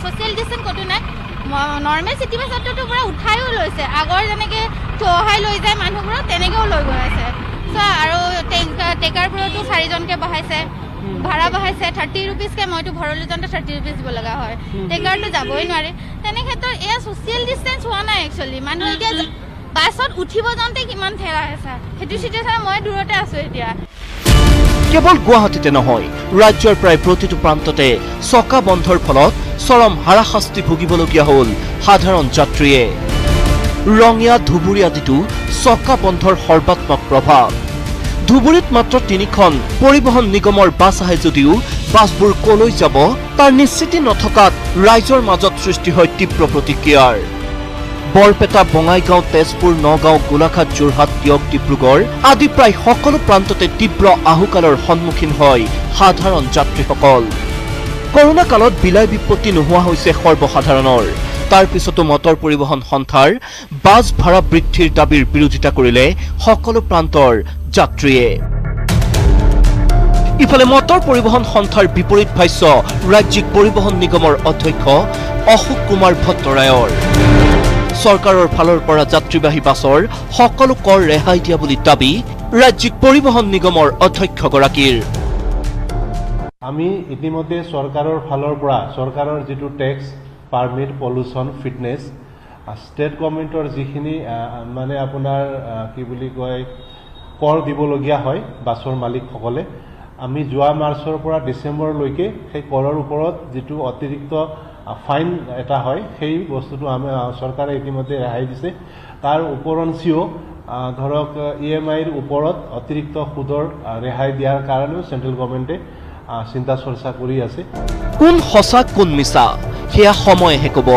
ছ'চিয়েল ডিস্টেন্স কত নাই নৰ্মেল চিটি বাছটো পুৰা উঠাইও লৈছে আগৰ যেনেকে থহাই লৈ যায় মানুহবোৰ তেনেকেও লৈ গৈ আছে আৰু টেকাৰবোৰতো চাৰিজনকে বহাইছে ভাড়া বহাইছে থাৰ্টি ৰুপিজ কে মইতো ভৰলৈ যাওঁতে থাৰ্টি ৰুপিজ দিব লগা হয় টেকাৰটো যাবই নোৱাৰে তেনে ক্ষেত্ৰত এয়া ছ'চিয়েল ডিষ্টেঞ্চ হোৱা নাই একচুৱেলি মানুহ এতিয়া বাছত উঠিব যাওঁতে কিমান ঠেলা আছে সেইটো চিটুৱেশ্যন মই দূৰতে আছো এতিয়া কেৱল গুৱাহাটীতে নহয় ৰাজ্যৰ প্ৰায় প্ৰতিটো প্ৰান্ততে চকা বন্ধৰ ফলত চৰম হাৰাশাস্তি ভুগিবলগীয়া হ'ল সাধাৰণ যাত্ৰীয়ে ৰঙীয়া ধুবুৰী আদিতো চকা বন্ধৰ সৰ্বাত্মক প্ৰভাৱ ধুবুৰীত মাত্ৰ তিনিখন পৰিবহন নিগমৰ বাছ আহে যদিও বাছবোৰ কলৈ যাব তাৰ নিশ্চিত নথকাত ৰাইজৰ মাজত সৃষ্টি হয় তীব্ৰ প্ৰতিক্ৰিয়াৰ বৰপেটা বঙাইগাঁও তেজপুৰ নগাঁও গোলাঘাট যোৰহাট তিয়ক ডিব্ৰুগড় আদি প্ৰায় সকলো প্ৰান্ততে তীব্ৰ আহুকালৰ সন্মুখীন হয় সাধাৰণ যাত্ৰীসকল কৰোনা কালত বিলাই বিপত্তি নোহোৱা হৈছে সৰ্বসাধাৰণৰ তাৰ পিছতো মটৰ পৰিবহন সন্থাৰ বাছ ভাড়া বৃদ্ধিৰ দাবীৰ বিৰোধিতা কৰিলে সকলো প্ৰান্তৰ যাত্ৰীয়ে ইফালে মটৰ পৰিবহন সন্থাৰ বিপৰীত ভাষ্য ৰাজ্যিক পৰিবহন নিগমৰ অধ্যক্ষ অশোক কুমাৰ ভট্টৰায়ৰ চৰকাৰৰ ফালৰ পৰা যাত্ৰীবাহী বাছৰ সকলো কৰ ৰেহাই দিয়া বুলি দাবী ৰাজ্যিক পৰিবহন নিগমৰ অধ্যক্ষগৰাকীৰ আমি ইতিমধ্যে চৰকাৰৰ ফালৰ পৰা চৰকাৰৰ যিটো tax permit pollution fitness state গভৰ্ণমেণ্টৰ যিখিনি মানে আপোনাৰ কি বুলি কয় কৰ দিবলগীয়া হয় বাছৰ মালিকসকলে আমি যোৱা মাৰ্চৰ পৰা ডিচেম্বৰলৈকে সেই কৰৰ ওপৰত যিটো অতিৰিক্ত ফাইন এটা হয় সেই বস্তুটো আমি চৰকাৰে ইতিমধ্যে ৰেহাই দিছে তাৰ উপৰঞ্চিও ধৰক ই এম আইৰ ওপৰত অতিৰিক্ত সুদৰ ৰেহাই দিয়াৰ কাৰণেও চেণ্ট্ৰেল গভৰ্ণমেণ্টে চিন্তা চৰ্চা কৰি আছে কোন সঁচা কোন মিছা সেয়া সময়হে ক'ব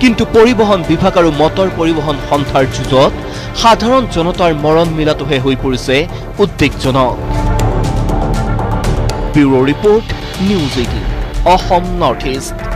কিন্তু পৰিবহণ বিভাগ আৰু মটৰ পৰিবহণ সন্থাৰ যুঁজত সাধাৰণ জনতাৰ মৰণ মিলাটোহে হৈ পৰিছে উদ্বেগজনক bureau' report news eighteen Assam north east